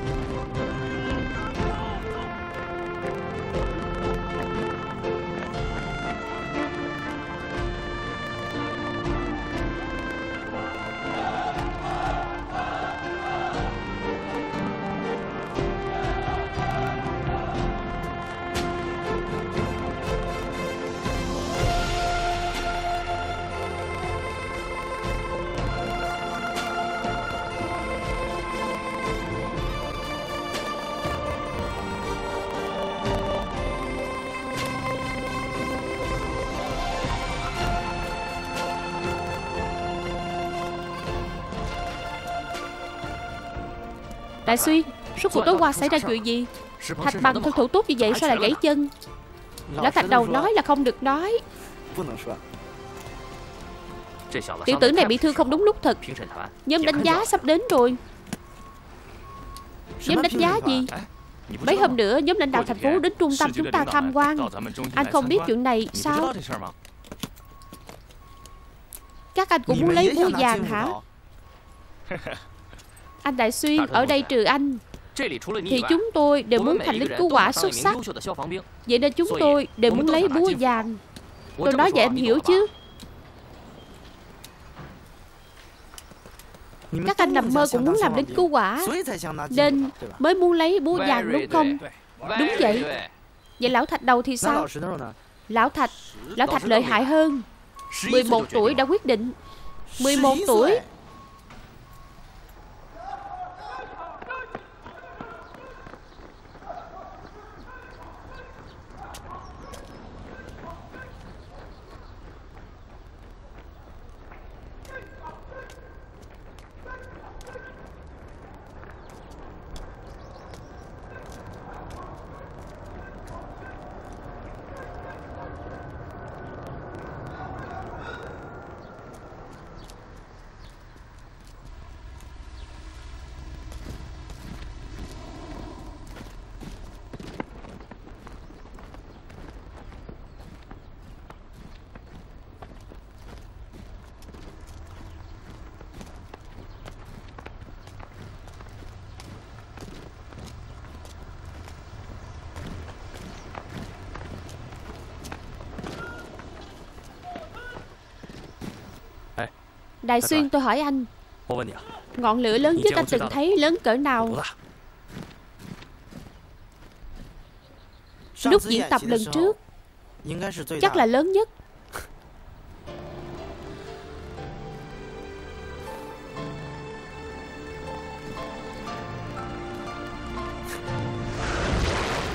Đại Xuyên, suốt cuộc tối qua xảy ra chuyện gì? Thạch bằng thân thủ tốt như vậy sao lại gãy chân? Lão Thạch đầu nói là không được nói. Tiểu tử này bị thương không đúng lúc thật. Nhóm đánh giá sắp đến rồi. Nhóm đánh giá gì? Mấy hôm nữa nhóm lãnh đạo thành phố đến trung tâm chúng ta tham quan. Anh không biết chuyện này sao? Các anh cũng muốn lấy mua vàng hả? Anh Đại Xuyên, ở đây trừ anh thì chúng tôi đều muốn thành lính cứu hỏa xuất sắc. Vậy nên chúng tôi đều muốn lấy búa vàng. Tôi nói vậy anh hiểu chứ? Các anh nằm mơ cũng muốn làm lính cứu hỏa nên mới muốn lấy búa vàng đúng không? Đúng vậy. Vậy lão Thạch đầu thì sao? Lão Thạch, lão Thạch lợi hại hơn. mười một tuổi đã quyết định. mười một tuổi. Đại Xuyên, tôi hỏi anh, ngọn lửa lớn nhất anh từng thấy lớn cỡ nào? Lúc diễn tập lần trước chắc là lớn nhất.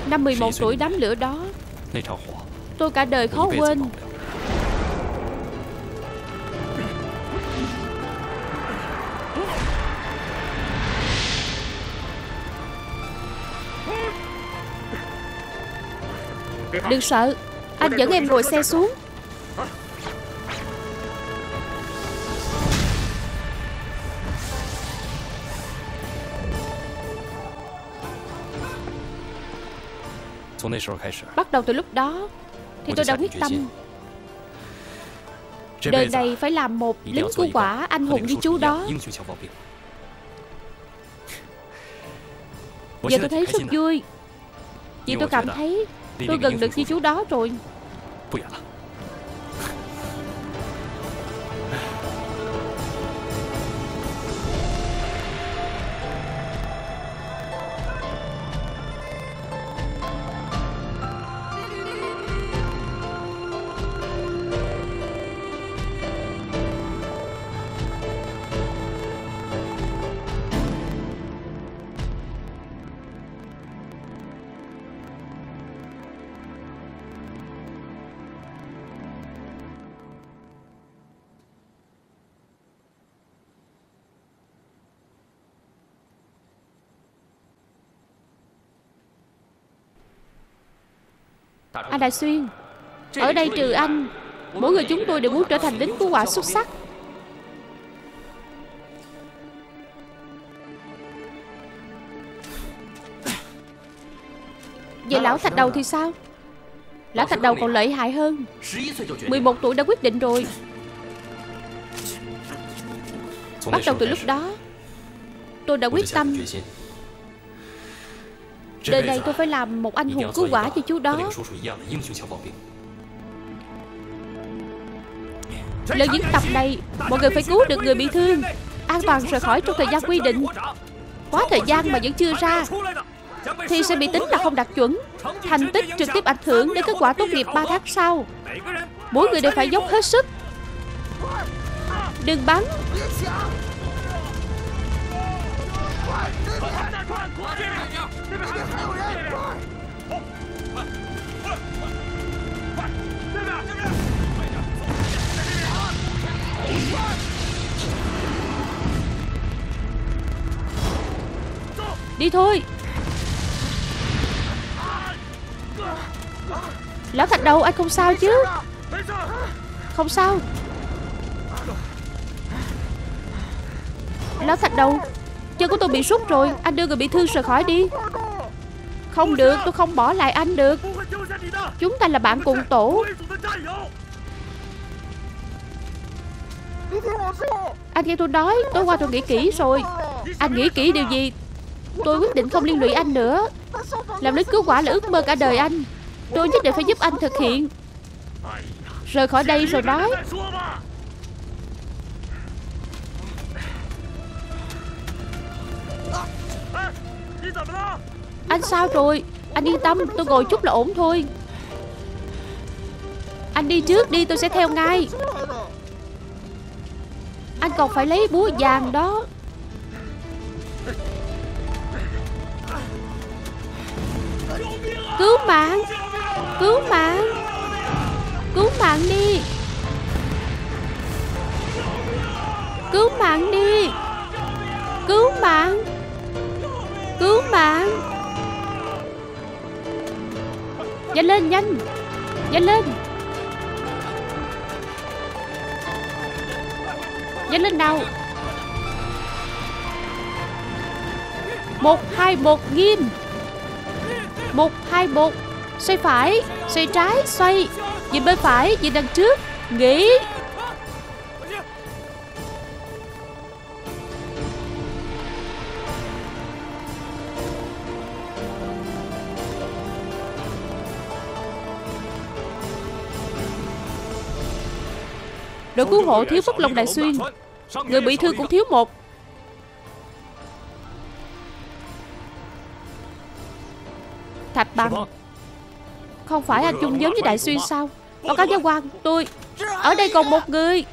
Năm mười một tuổi đám lửa đó tôi cả đời khó quên. Đừng sợ, anh dẫn em ngồi xe xuống. Bắt đầu từ lúc đó thì tôi đã quyết tâm, đời này phải làm một lính cứu hỏa anh hùng như chú đó. Giờ tôi thấy rất vui, vì tôi cảm thấy tôi gần được như chú đó rồi. Anh Đại Xuyên, ở đây trừ anh, mỗi người chúng tôi đều muốn trở thành lính cứu hỏa xuất sắc. Vậy lão Thạch Đầu thì sao? Lão Thạch Đầu còn lợi hại hơn, mười một tuổi đã quyết định rồi. Bắt đầu từ lúc đó, tôi đã quyết tâm, đời này tôi phải làm một anh hùng cứu hỏa như chú đó. Lần diễn tập này, mọi người phải cứu được người bị thương, an toàn rời khỏi trong thời gian quy định. Quá thời gian mà vẫn chưa ra thì sẽ bị tính là không đạt chuẩn. Thành tích trực tiếp ảnh hưởng đến kết quả tốt nghiệp ba tháng sau. Mỗi người đều phải dốc hết sức. Đừng bắn. Đi thôi. Lão Thạch Đầu, anh không sao chứ? Không sao. Lão Thạch Đầu, chân của tôi bị rút rồi, anh đưa người bị thương rời khỏi đi. Không được, tôi không bỏ lại anh được. Chúng ta là bạn cùng tổ. Anh nghe tôi nói, tối qua tôi nghĩ kỹ rồi. Anh nghĩ kỹ điều gì? Tôi quyết định không liên lụy anh nữa. Làm lính cứu hỏa là ước mơ cả đời anh. Tôi nhất định phải giúp anh thực hiện. Rời khỏi đây rồi nói. Anh sao rồi? Anh yên tâm, tôi ngồi chút là ổn thôi. Anh đi trước đi, tôi sẽ theo ngay. Anh còn phải lấy búa vàng đó. Cứu mạng, cứu mạng, cứu mạng đi, cứu mạng đi, cứu mạng, cứu mạng. Nhanh lên, nhanh, nhanh lên, nhanh lên nào. Một hai một nghiêng. Một, hai, một. Xoay phải, xoay trái, xoay. Nhìn bên phải, nhìn đằng trước. Nghỉ. Đội cứu hộ thiếu Phúc Long Đại Xuyên. Người bị thương cũng thiếu một. Thạch Bằng, không phải anh chung nhóm với Đại Xuyên sao? Báo cáo giáo quan, tôi ở đây còn một người.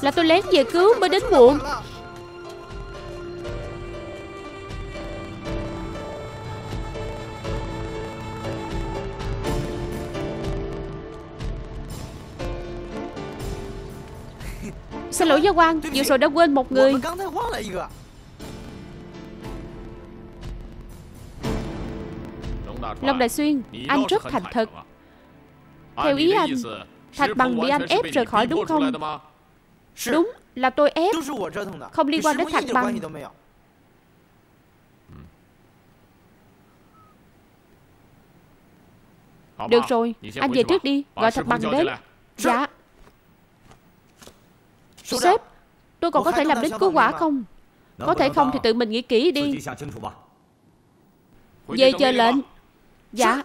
Là tôi lén về cứu mới đến muộn. Xin lỗi giáo quan, vừa rồi đã quên một người. Long Đại Xuyên, anh rất thành thật. Theo ý anh, Thạch Bằng bị anh ép rời khỏi đúng không? Đúng, là tôi ép. Không liên quan đến Thạch Bằng. Được rồi, anh về trước đi, gọi Thạch Bằng đến. Dạ. Sếp, tôi còn có thể làm đến cứu hỏa không? Có thể không thì tự mình nghĩ kỹ đi. Về chờ lệnh. Dạ.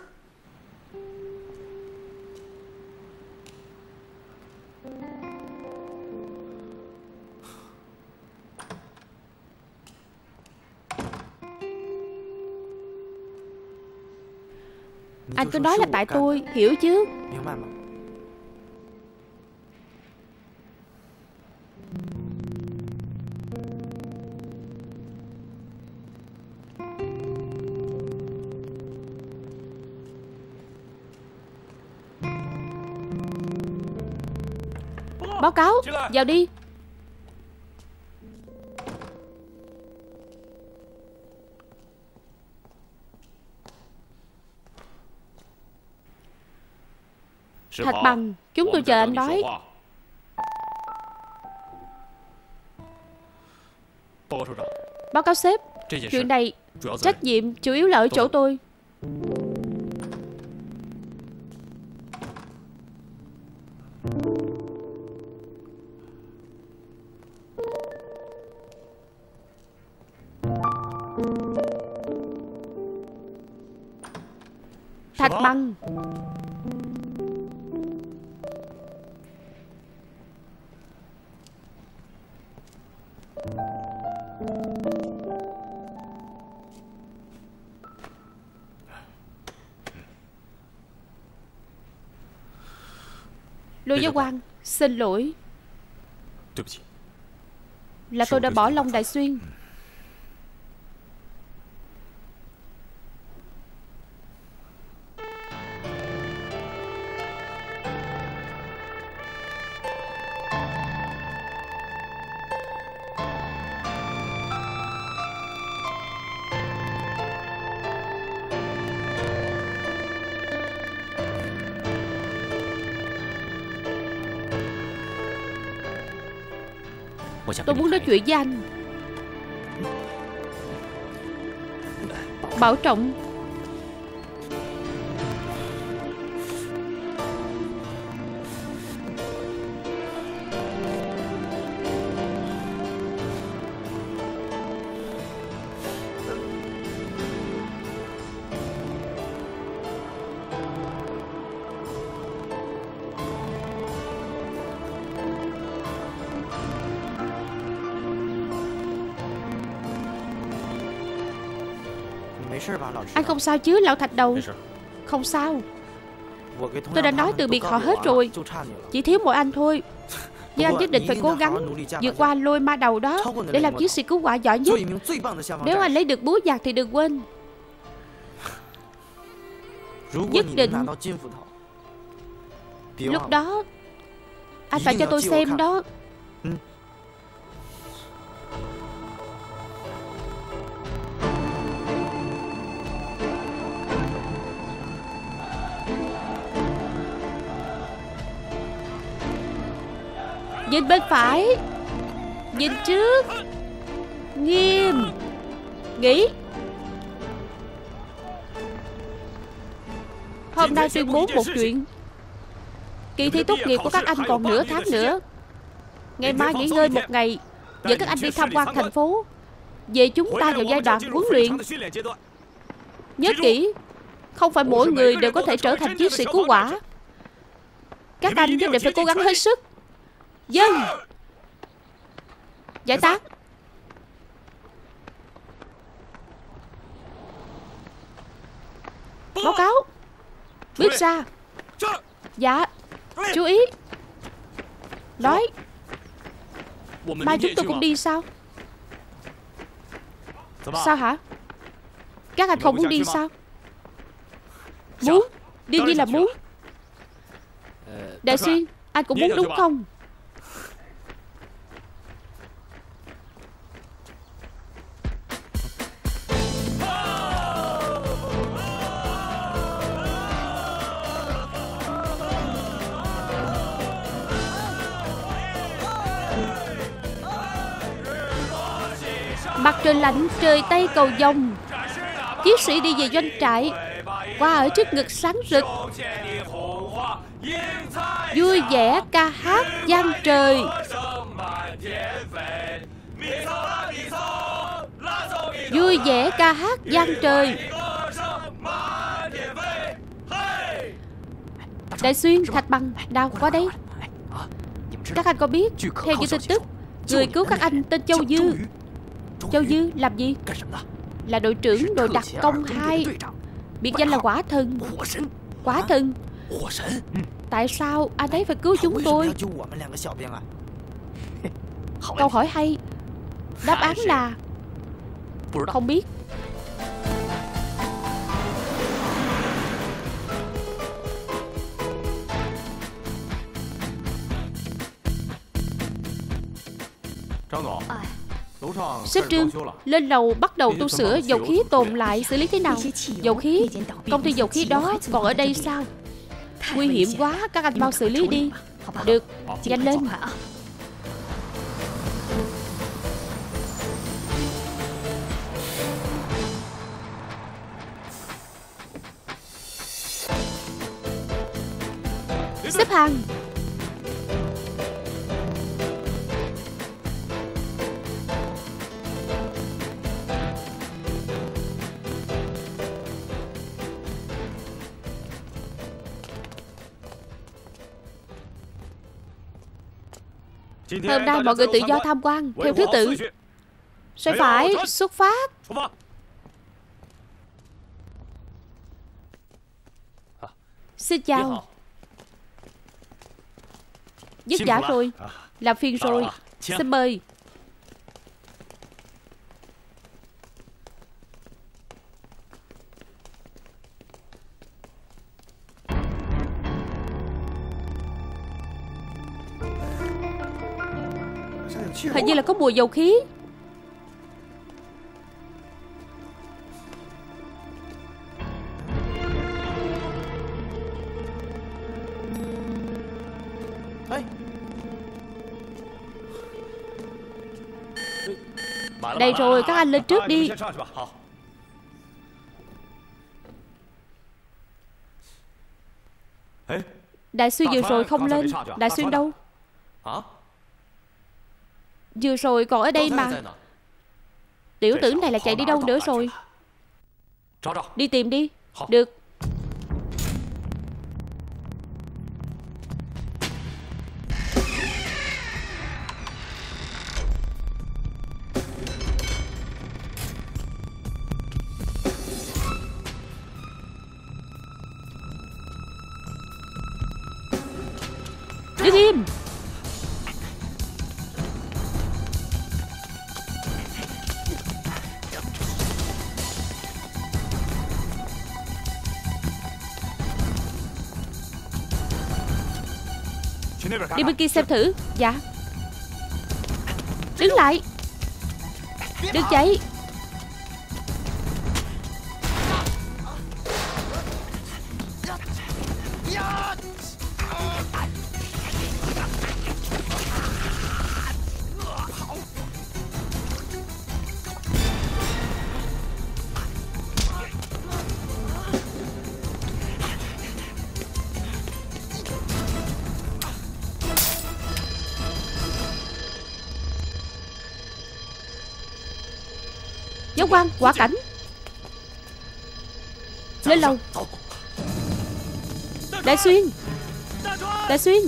Anh cứ nói là tại tôi, hiểu chứ? Báo cáo, vào đi. Thạch Bằng, chúng tôi chờ anh nói. Báo cáo sếp, chuyện này trách nhiệm chủ yếu là ở chỗ tôi. Thạch Bằng, Lưu Giáo Quan, xin lỗi. Là tôi đã bỏ Long Đại Xuyên. Tôi muốn nói chuyện với anh. Bảo trọng. Anh không sao chứ, lão Thạch Đầu? Không sao. Tôi đã nói từ biệt họ hết rồi. Chỉ thiếu mỗi anh thôi. Nhưng anh nhất định phải cố gắng vượt qua lôi ma đầu đó để làm chiến sĩ cứu hỏa giỏi nhất. Nếu anh lấy được búa giặc thì đừng quên. Nhất định. Lúc đó anh phải cho tôi xem đó. Nhìn bên phải. Nhìn trước. Nghiêm. Nghỉ. Hôm nay tuyên bố một chuyện. Kỳ thi tốt nghiệp của các anh còn nửa tháng nữa. Ngày mai nghỉ ngơi một ngày, dẫn các anh đi tham quan thành phố. Về chúng ta vào giai đoạn huấn luyện. Nhớ kỹ, không phải mỗi người đều có thể trở thành chiến sĩ cứu hỏa. Các anh nhất định phải cố gắng hết sức. Dân. Giải tán. Báo cáo. Bước ra. Dạ. Chú ý. Nói. Mai chúng tôi cũng đi sao? Sao hả? Các anh không muốn đi sao? Muốn. Đương nhiên là muốn. Đại Xuyên, anh cũng muốn đúng không? Mặt trời lạnh trời Tây cầu vồng. Chiến sĩ đi về doanh trại, qua ở trước ngực sáng rực, vui vẻ ca hát vang trời. Vui vẻ ca hát vang trời. Đại Xuyên, Thạch Bằng, Đào qua đây. Các anh có biết, theo như tin tức, người cứu các anh tên Châu Dư. Châu Dư làm gì? Là đội trưởng đội đặc công hai, biệt danh là Quả Thần. Quả Thần? Tại sao anh ấy phải cứu chúng tôi? Câu hỏi hay. Đáp án là không biết. Sếp Trương, lên lầu bắt đầu tu sửa dầu khí tồn lại xử lý thế nào? Dầu khí? Công ty dầu khí đó còn ở đây sao? Nguy hiểm quá, các anh mau xử lý đi. Được, nhanh lên. Xếp hàng. Hôm nay mọi người tự do tham quan theo thứ tự. Sẽ phải xuất phát. Xin chào. Dứt giả rồi. Làm phiền rồi. Xin mời. Hình như là có mùi dầu khí. Đây rồi, các anh lên trước đi. Đại Xuyên vừa rồi không lên. Đại Xuyên đâu? Vừa rồi còn ở đây mà. Tiểu tử này là chạy đi đâu nữa rồi? Đi tìm đi. Được. Đứng im. Đi bên kia xem thử. Dạ. Đứng lại. Đừng chạy. Giáo quan, quả cảnh. Lên lầu. Đại Xuyên. Đại Xuyên.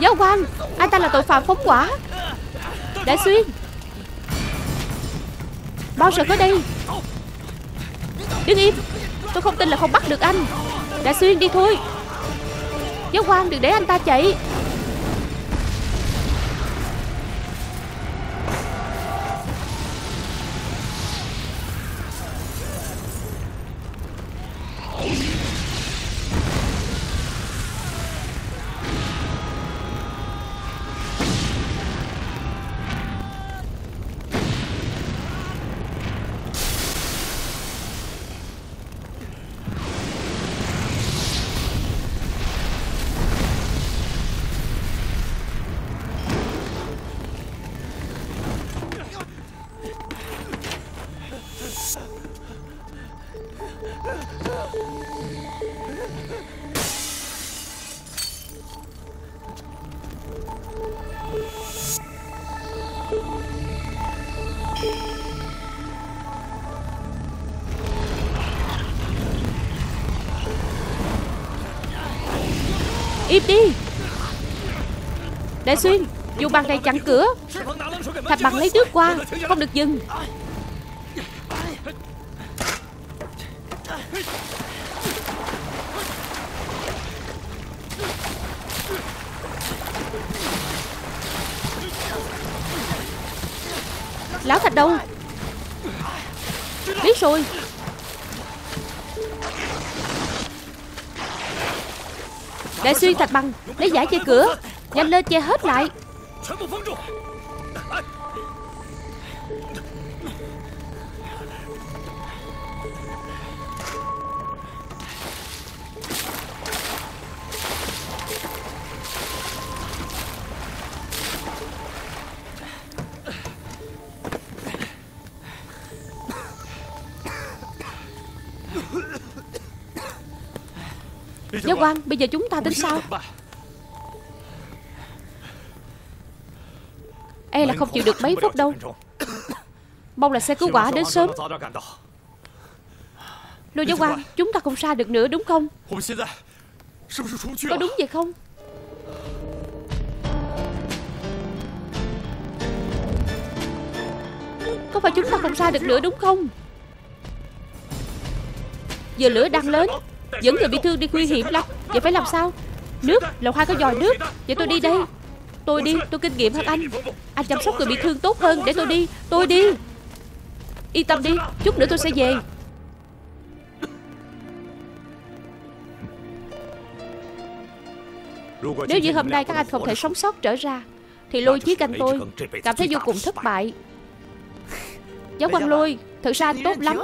Giáo quan, anh ta là tội phạm phóng hỏa. Đại Xuyên, bao giờ có đây. Đứng im. Tôi không tin là không bắt được anh. Đại Xuyên đi thôi. Giáo quan, đừng để anh ta chạy. Im đi. Đại Xuyên, dùng bàn này chặn cửa. Thạch Bằng lấy nước qua, không được dừng. Lão Thạch đâu? Biết rồi. Đại Xuyên, Thạch Bằng lấy giải che cửa. Nhanh lên che hết lại. Giáo quan, bây giờ chúng ta tính sao? E là không chịu được mấy phút đâu. Mong là xe cứu hỏa đến sớm. Lôi giáo quan, chúng ta không xa được nữa đúng không? Có đúng vậy không? Có phải chúng ta không xa được nữa đúng không? Giờ lửa đang lớn, dẫn người bị thương đi nguy hiểm lắm. Vậy phải làm sao? Nước, lầu hai có giòi nước. Vậy tôi đi đây. Tôi đi, tôi kinh nghiệm hơn anh. Anh chăm sóc người bị thương tốt hơn. Để tôi đi, tôi đi. Yên tâm đi, chút nữa tôi sẽ về. Nếu như hôm nay các anh không thể sống sót trở ra thì Lôi Chí Canh tôi cảm thấy vô cùng thất bại. Giáo quan Lôi, thật ra anh tốt lắm.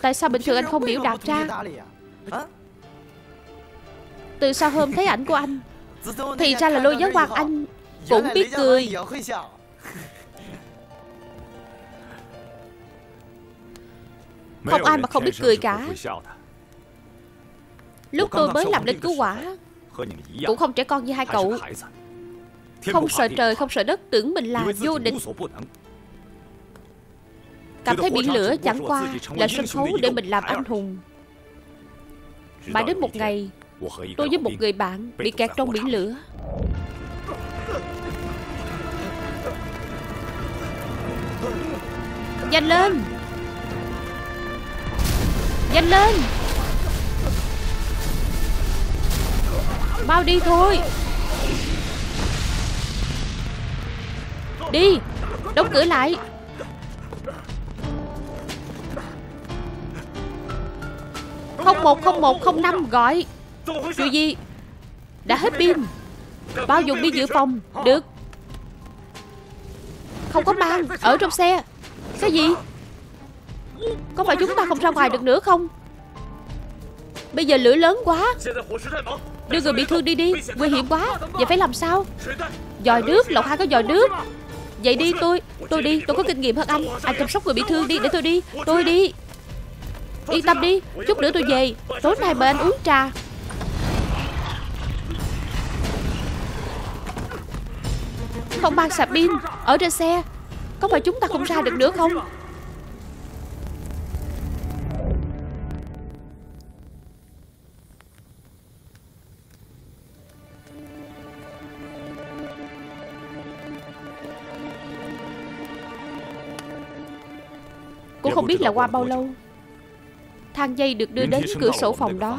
Tại sao bình thường anh không biểu đạt ra? Từ sau hôm thấy ảnh của anh thì ra là Lôi giáo quan anh cũng biết cười. Không ai mà không biết cười cả. Lúc tôi mới làm lính cứu hỏa cũng không trẻ con như hai cậu. Không sợ trời không sợ đất, tưởng mình là vô địch. Cảm thấy biển lửa chẳng qua là sân khấu để mình làm anh hùng. Mãi đến một ngày, tôi với một người bạn bị kẹt trong biển lửa. Nhanh lên! Nhanh lên! Mau đi thôi! Đi! Đóng cửa lại! không một không một không năm gọi. Chuyện gì? Đã hết pin. Bao dùng đi dự phòng. Được. Không có mang. Ở trong xe. Cái gì? Có phải chúng ta không ra ngoài được nữa không? Bây giờ lửa lớn quá. Đưa người bị thương đi đi. Nguy hiểm quá. Vậy phải làm sao? Dòi nước. Lọc hai có dòi nước. Vậy đi tôi. Tôi đi. Tôi có kinh nghiệm hơn anh. Anh chăm sóc người bị thương đi. Để tôi đi. Tôi đi. Yên tâm đi, chút nữa tôi về. Tối nay mời anh uống trà. Không mang sạc pin. Ở trên xe. Có phải chúng ta không ra được nữa không? Cũng không biết là qua bao lâu, thang dây được đưa đến cửa sổ phòng đó.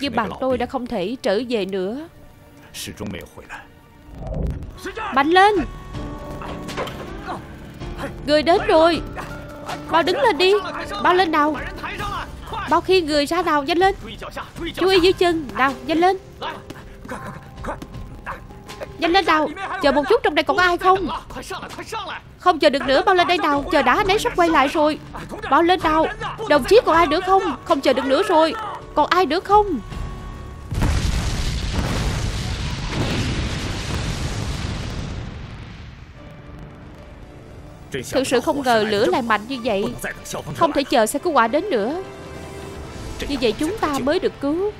Nhưng bạn tôi đã không thể trở về nữa. Mạnh lên! Người đến rồi! Bao đứng lên đi! Bao lên nào! Bao khiêng người ra nào! Nhanh lên! Chú ý dưới chân! Nào! Nhanh lên! Nhanh lên nào! Chờ một chút, trong đây còn có ai không? Không chờ được nữa, bao lên đây nào! Chờ đã, anh ấy sắp quay lại rồi. Bao lên nào! Đồng chí còn ai nữa không? Không chờ được nữa rồi. Còn ai nữa không? Thực sự không ngờ lửa lại mạnh như vậy. Không thể chờ xe cứu hỏa đến nữa. Như vậy chúng ta mới được cứu.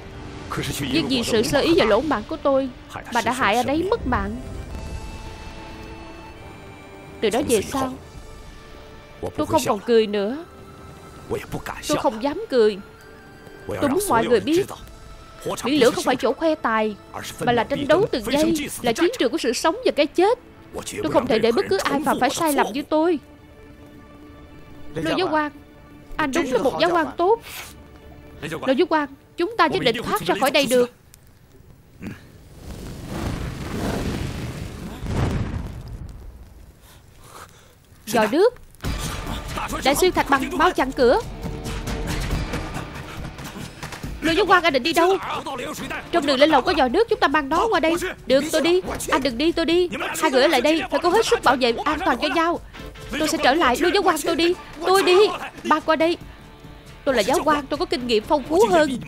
Nhưng vì sự sơ ý và lỗ mạng của tôi mà đã hại anh ấy mất mạng. Từ đó về sau, tôi không còn cười nữa. Tôi không dám cười. Tôi muốn mọi người biết Biển lửa không phải chỗ khoe tài, mà là tranh đấu từng giây, là chiến trường của sự sống và cái chết. Tôi không thể để bất cứ ai phạm phải sai lầm như tôi. Lôi giáo quan, anh đúng là một giáo quan tốt. Lôi giáo quan, chúng ta nhất định thoát ra khỏi đây được. Dò nước, đại xuyên thạch bằng, mau chặn cửa. Lôi giáo quan, anh định đi đâu? Trong đường lên lầu có giò nước, chúng ta mang nó qua đây. Được, tôi đi. Anh đừng đi, tôi đi. Hai người ở lại đây, phải cố hết sức bảo vệ an toàn cho nhau. Tôi sẽ trở lại. Lôi giáo quan, tôi đi. Tôi đi. Mang qua đây. Tôi là giáo quan, tôi có kinh nghiệm phong phú hơn.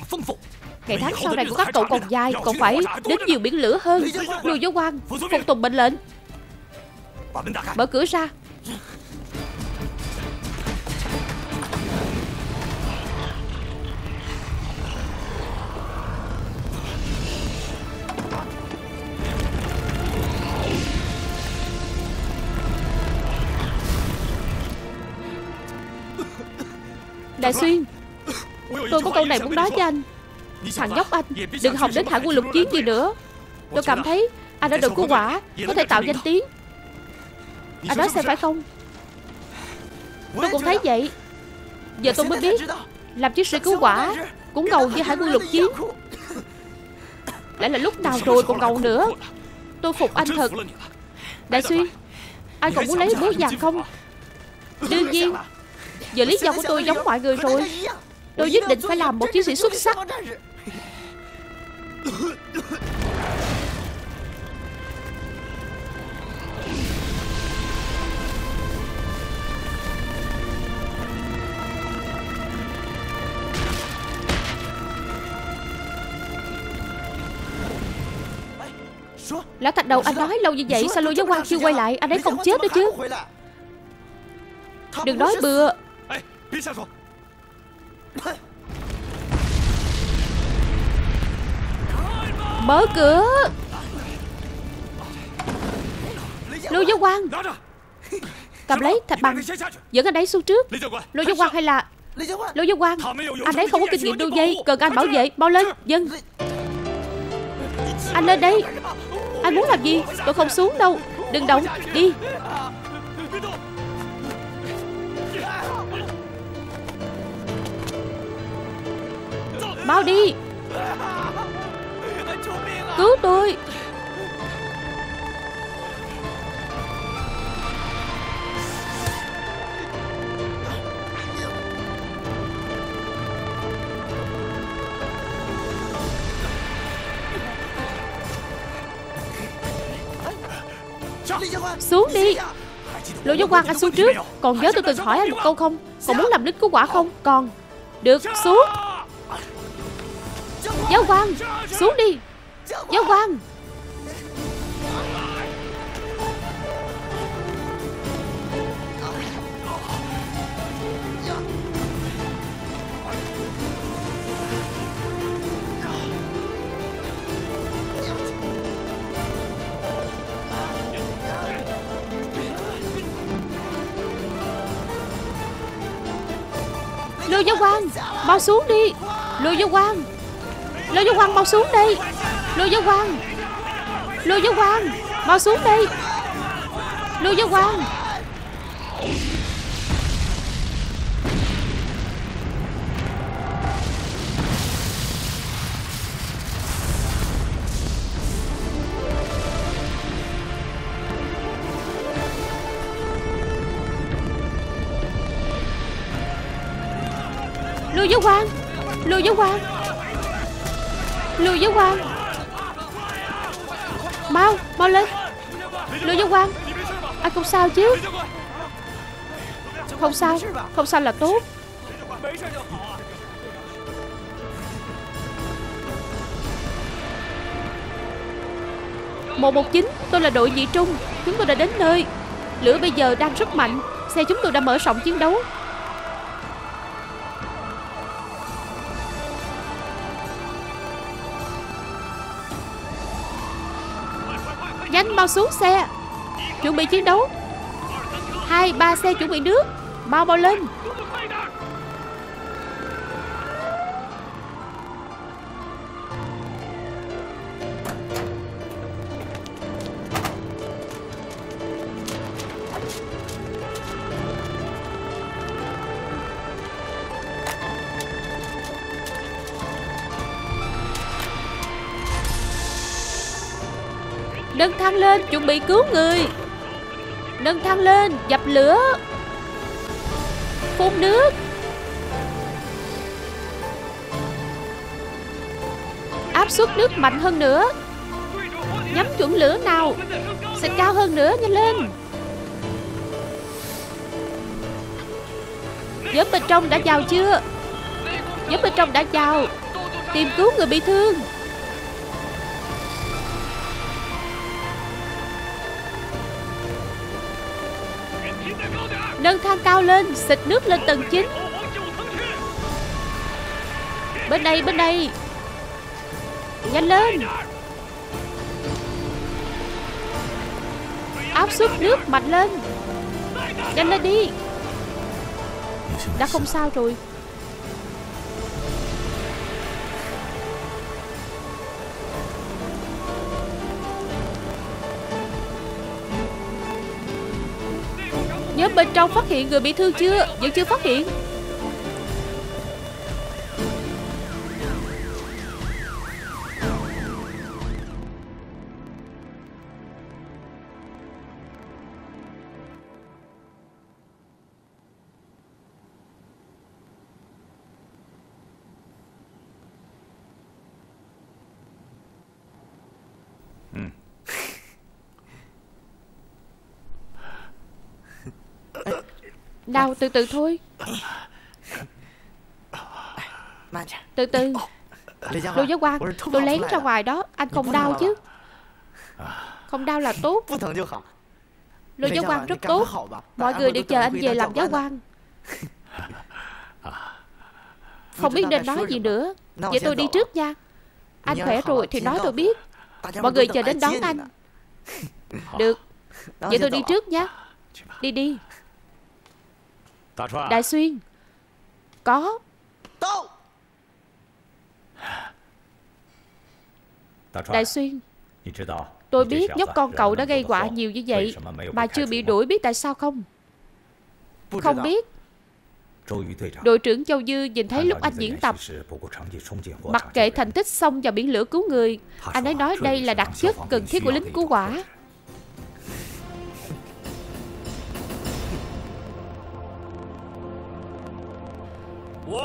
Ngày tháng sau này của các cậu còn dài, còn phải đến nhiều biển lửa hơn. Lôi giáo quan, phục tùng mệnh lệnh. Mở cửa ra. Đại xuyên, tôi có câu này muốn nói với anh. Thằng nhóc anh, đừng học đến hãng quân lục chiến gì nữa. Tôi cảm thấy anh ở đội cứu hỏa có thể tạo danh tiếng. Anh nói xem phải không? Tôi cũng thấy vậy. Giờ tôi mới biết làm chiến sĩ cứu hỏa cũng ngầu như hải quân lục chiến. Lại là lúc nào rồi còn ngầu nữa. Tôi phục anh thật. Đại xuyên, anh còn muốn lấy búa vàng không? Đương nhiên. Giờ lý do của tôi giống mọi người rồi. Tôi nhất định phải làm một chiến sĩ xuất sắc. Lão thạch đầu, anh nói lâu như vậy sao Lôi giáo quan chưa quay lại? Anh ấy không chết đó chứ. Đừng nói bừa. Mở cửa. Lôi giáo quan, cầm lấy thạch bằng, dẫn anh ấy xuống trước. Lôi giáo quan hay là Lôi giáo quan, anh ấy không có kinh nghiệm đu dây, cần anh bảo vệ. Mau lên. Dân, anh lên đây. Anh muốn làm gì? Tôi không xuống đâu. Đừng động. Đi. Mau đi. Cứu tôi. Xuống đi. Lôi giáo quan, anh xuống trước. Còn nhớ tôi từng hỏi anh một câu không? Còn muốn làm lính cứu hỏa không? Còn. Được, xuống. Giáo quan, xuống đi. Giáo quan. Lôi giáo quan, mau xuống đi. Lôi giáo quan. Lôi giáo quan, mau xuống đây. Lôi giáo quan. Lôi giáo quan, mau xuống đây. Lôi giáo quan. Lôi giáo quan. Lôi giáo quan. Lôi giáo quan, mau, mau lên. Lôi giáo quan, anh không sao chứ? Không sao, không sao là tốt. một một chín, tôi là đội nhị trung, chúng tôi đã đến nơi. Lửa bây giờ đang rất mạnh, xe chúng tôi đã mở rộng chiến đấu. Nhanh, mau xuống xe. Chuẩn bị chiến đấu. Hai, ba xe chuẩn bị nước. Mau, mau lên. Nâng thang lên, chuẩn bị cứu người. Nâng thang lên, dập lửa. Phun nước. Áp suất nước mạnh hơn nữa. Nhắm chuẩn lửa nào. Sẽ cao hơn nữa, nhanh lên. Nhóm bên trong đã vào chưa? Nhóm bên trong đã vào. Tìm cứu người bị thương. Nâng thang cao lên, xịt nước lên tầng chín. Bên đây, bên đây. Nhanh lên. Áp suất nước mạnh lên. Nhanh lên đi. Đã không sao rồi. Nhóm bên trong phát hiện người bị thương chưa? Vẫn chưa phát hiện. Nào, từ từ thôi. Từ từ. Lô Giáo Quan, tôi lén ra ngoài đó. Anh không đau chứ? Không đau là tốt. Lô Giáo Quan rất tốt. Mọi người đều chờ anh về làm giáo quan. Không biết nên nói gì nữa. Vậy tôi đi trước nha. Anh khỏe rồi thì nói tôi biết. Mọi người chờ đến đón anh. Được. Vậy tôi đi trước nha. Đi đi. Đại Xuyên. Có. Đại Xuyên, tôi biết nhóc con cậu đã gây họa nhiều như vậy mà chưa bị đuổi, biết tại sao không? Không biết. Đội trưởng Châu Dư nhìn thấy lúc anh diễn tập, mặc kệ thành tích xông vào biển lửa cứu người, anh ấy nói đây là đặc chất cần thiết của lính cứu hỏa.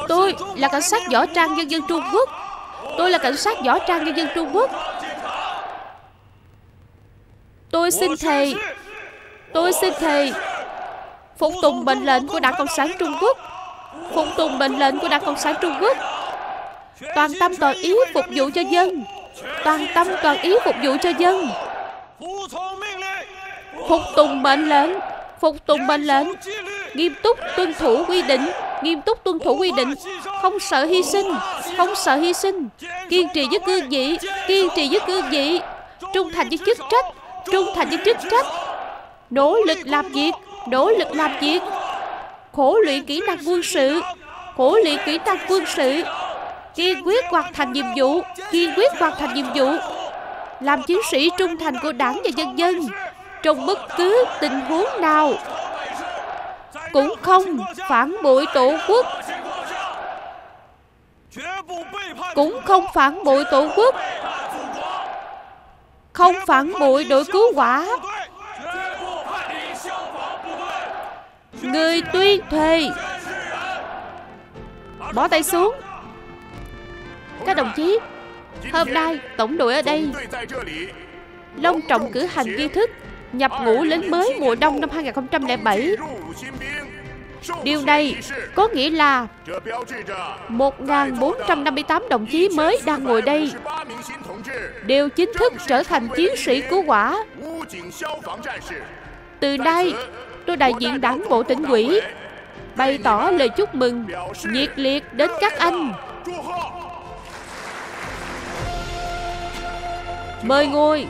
Tôi là cảnh sát võ trang nhân dân Trung Quốc. Tôi là cảnh sát võ trang nhân dân Trung Quốc. Tôi xin thề. Tôi xin thề phục tùng mệnh lệnh của Đảng Cộng sản Trung Quốc. Phục tùng mệnh lệnh của Đảng Cộng sản Trung Quốc. Toàn tâm toàn ý phục vụ cho dân. Toàn tâm toàn ý phục vụ cho dân. Phục tùng mệnh lệnh. Phục tùng mệnh lệnh. Nghiêm túc tuân thủ quy định. Nghiêm túc tuân thủ quy định. Không sợ hy sinh. Không sợ hy sinh. Kiên trì với cương vị. Kiên trì với cương vị. Trung thành với chức trách. Trung thành với chức trách. Nỗ lực làm việc. Nỗ lực làm việc. Khổ luyện kỹ năng quân sự. Khổ luyện kỹ năng quân sự. Kiên quyết hoàn thành nhiệm vụ. Kiên quyết hoàn thành nhiệm vụ. Làm chiến sĩ trung thành của Đảng và nhân dân trong bất cứ tình huống nào. Cũng không phản bội tổ quốc. Cũng không phản bội tổ quốc. Không phản bội đội cứu hỏa. Người tuyên thề. Bỏ tay xuống. Các đồng chí, hôm nay tổng đội ở đây long trọng cử hành nghi thức nhập ngũ lính mới mùa đông năm hai nghìn không trăm lẻ bảy. Điều này có nghĩa là một nghìn bốn trăm năm mươi tám đồng chí mới đang ngồi đây đều chính thức trở thành chiến sĩ cứu hỏa. Từ nay, tôi đại diện Đảng bộ tỉnh ủy bày tỏ lời chúc mừng nhiệt liệt đến các anh. Mời ngồi.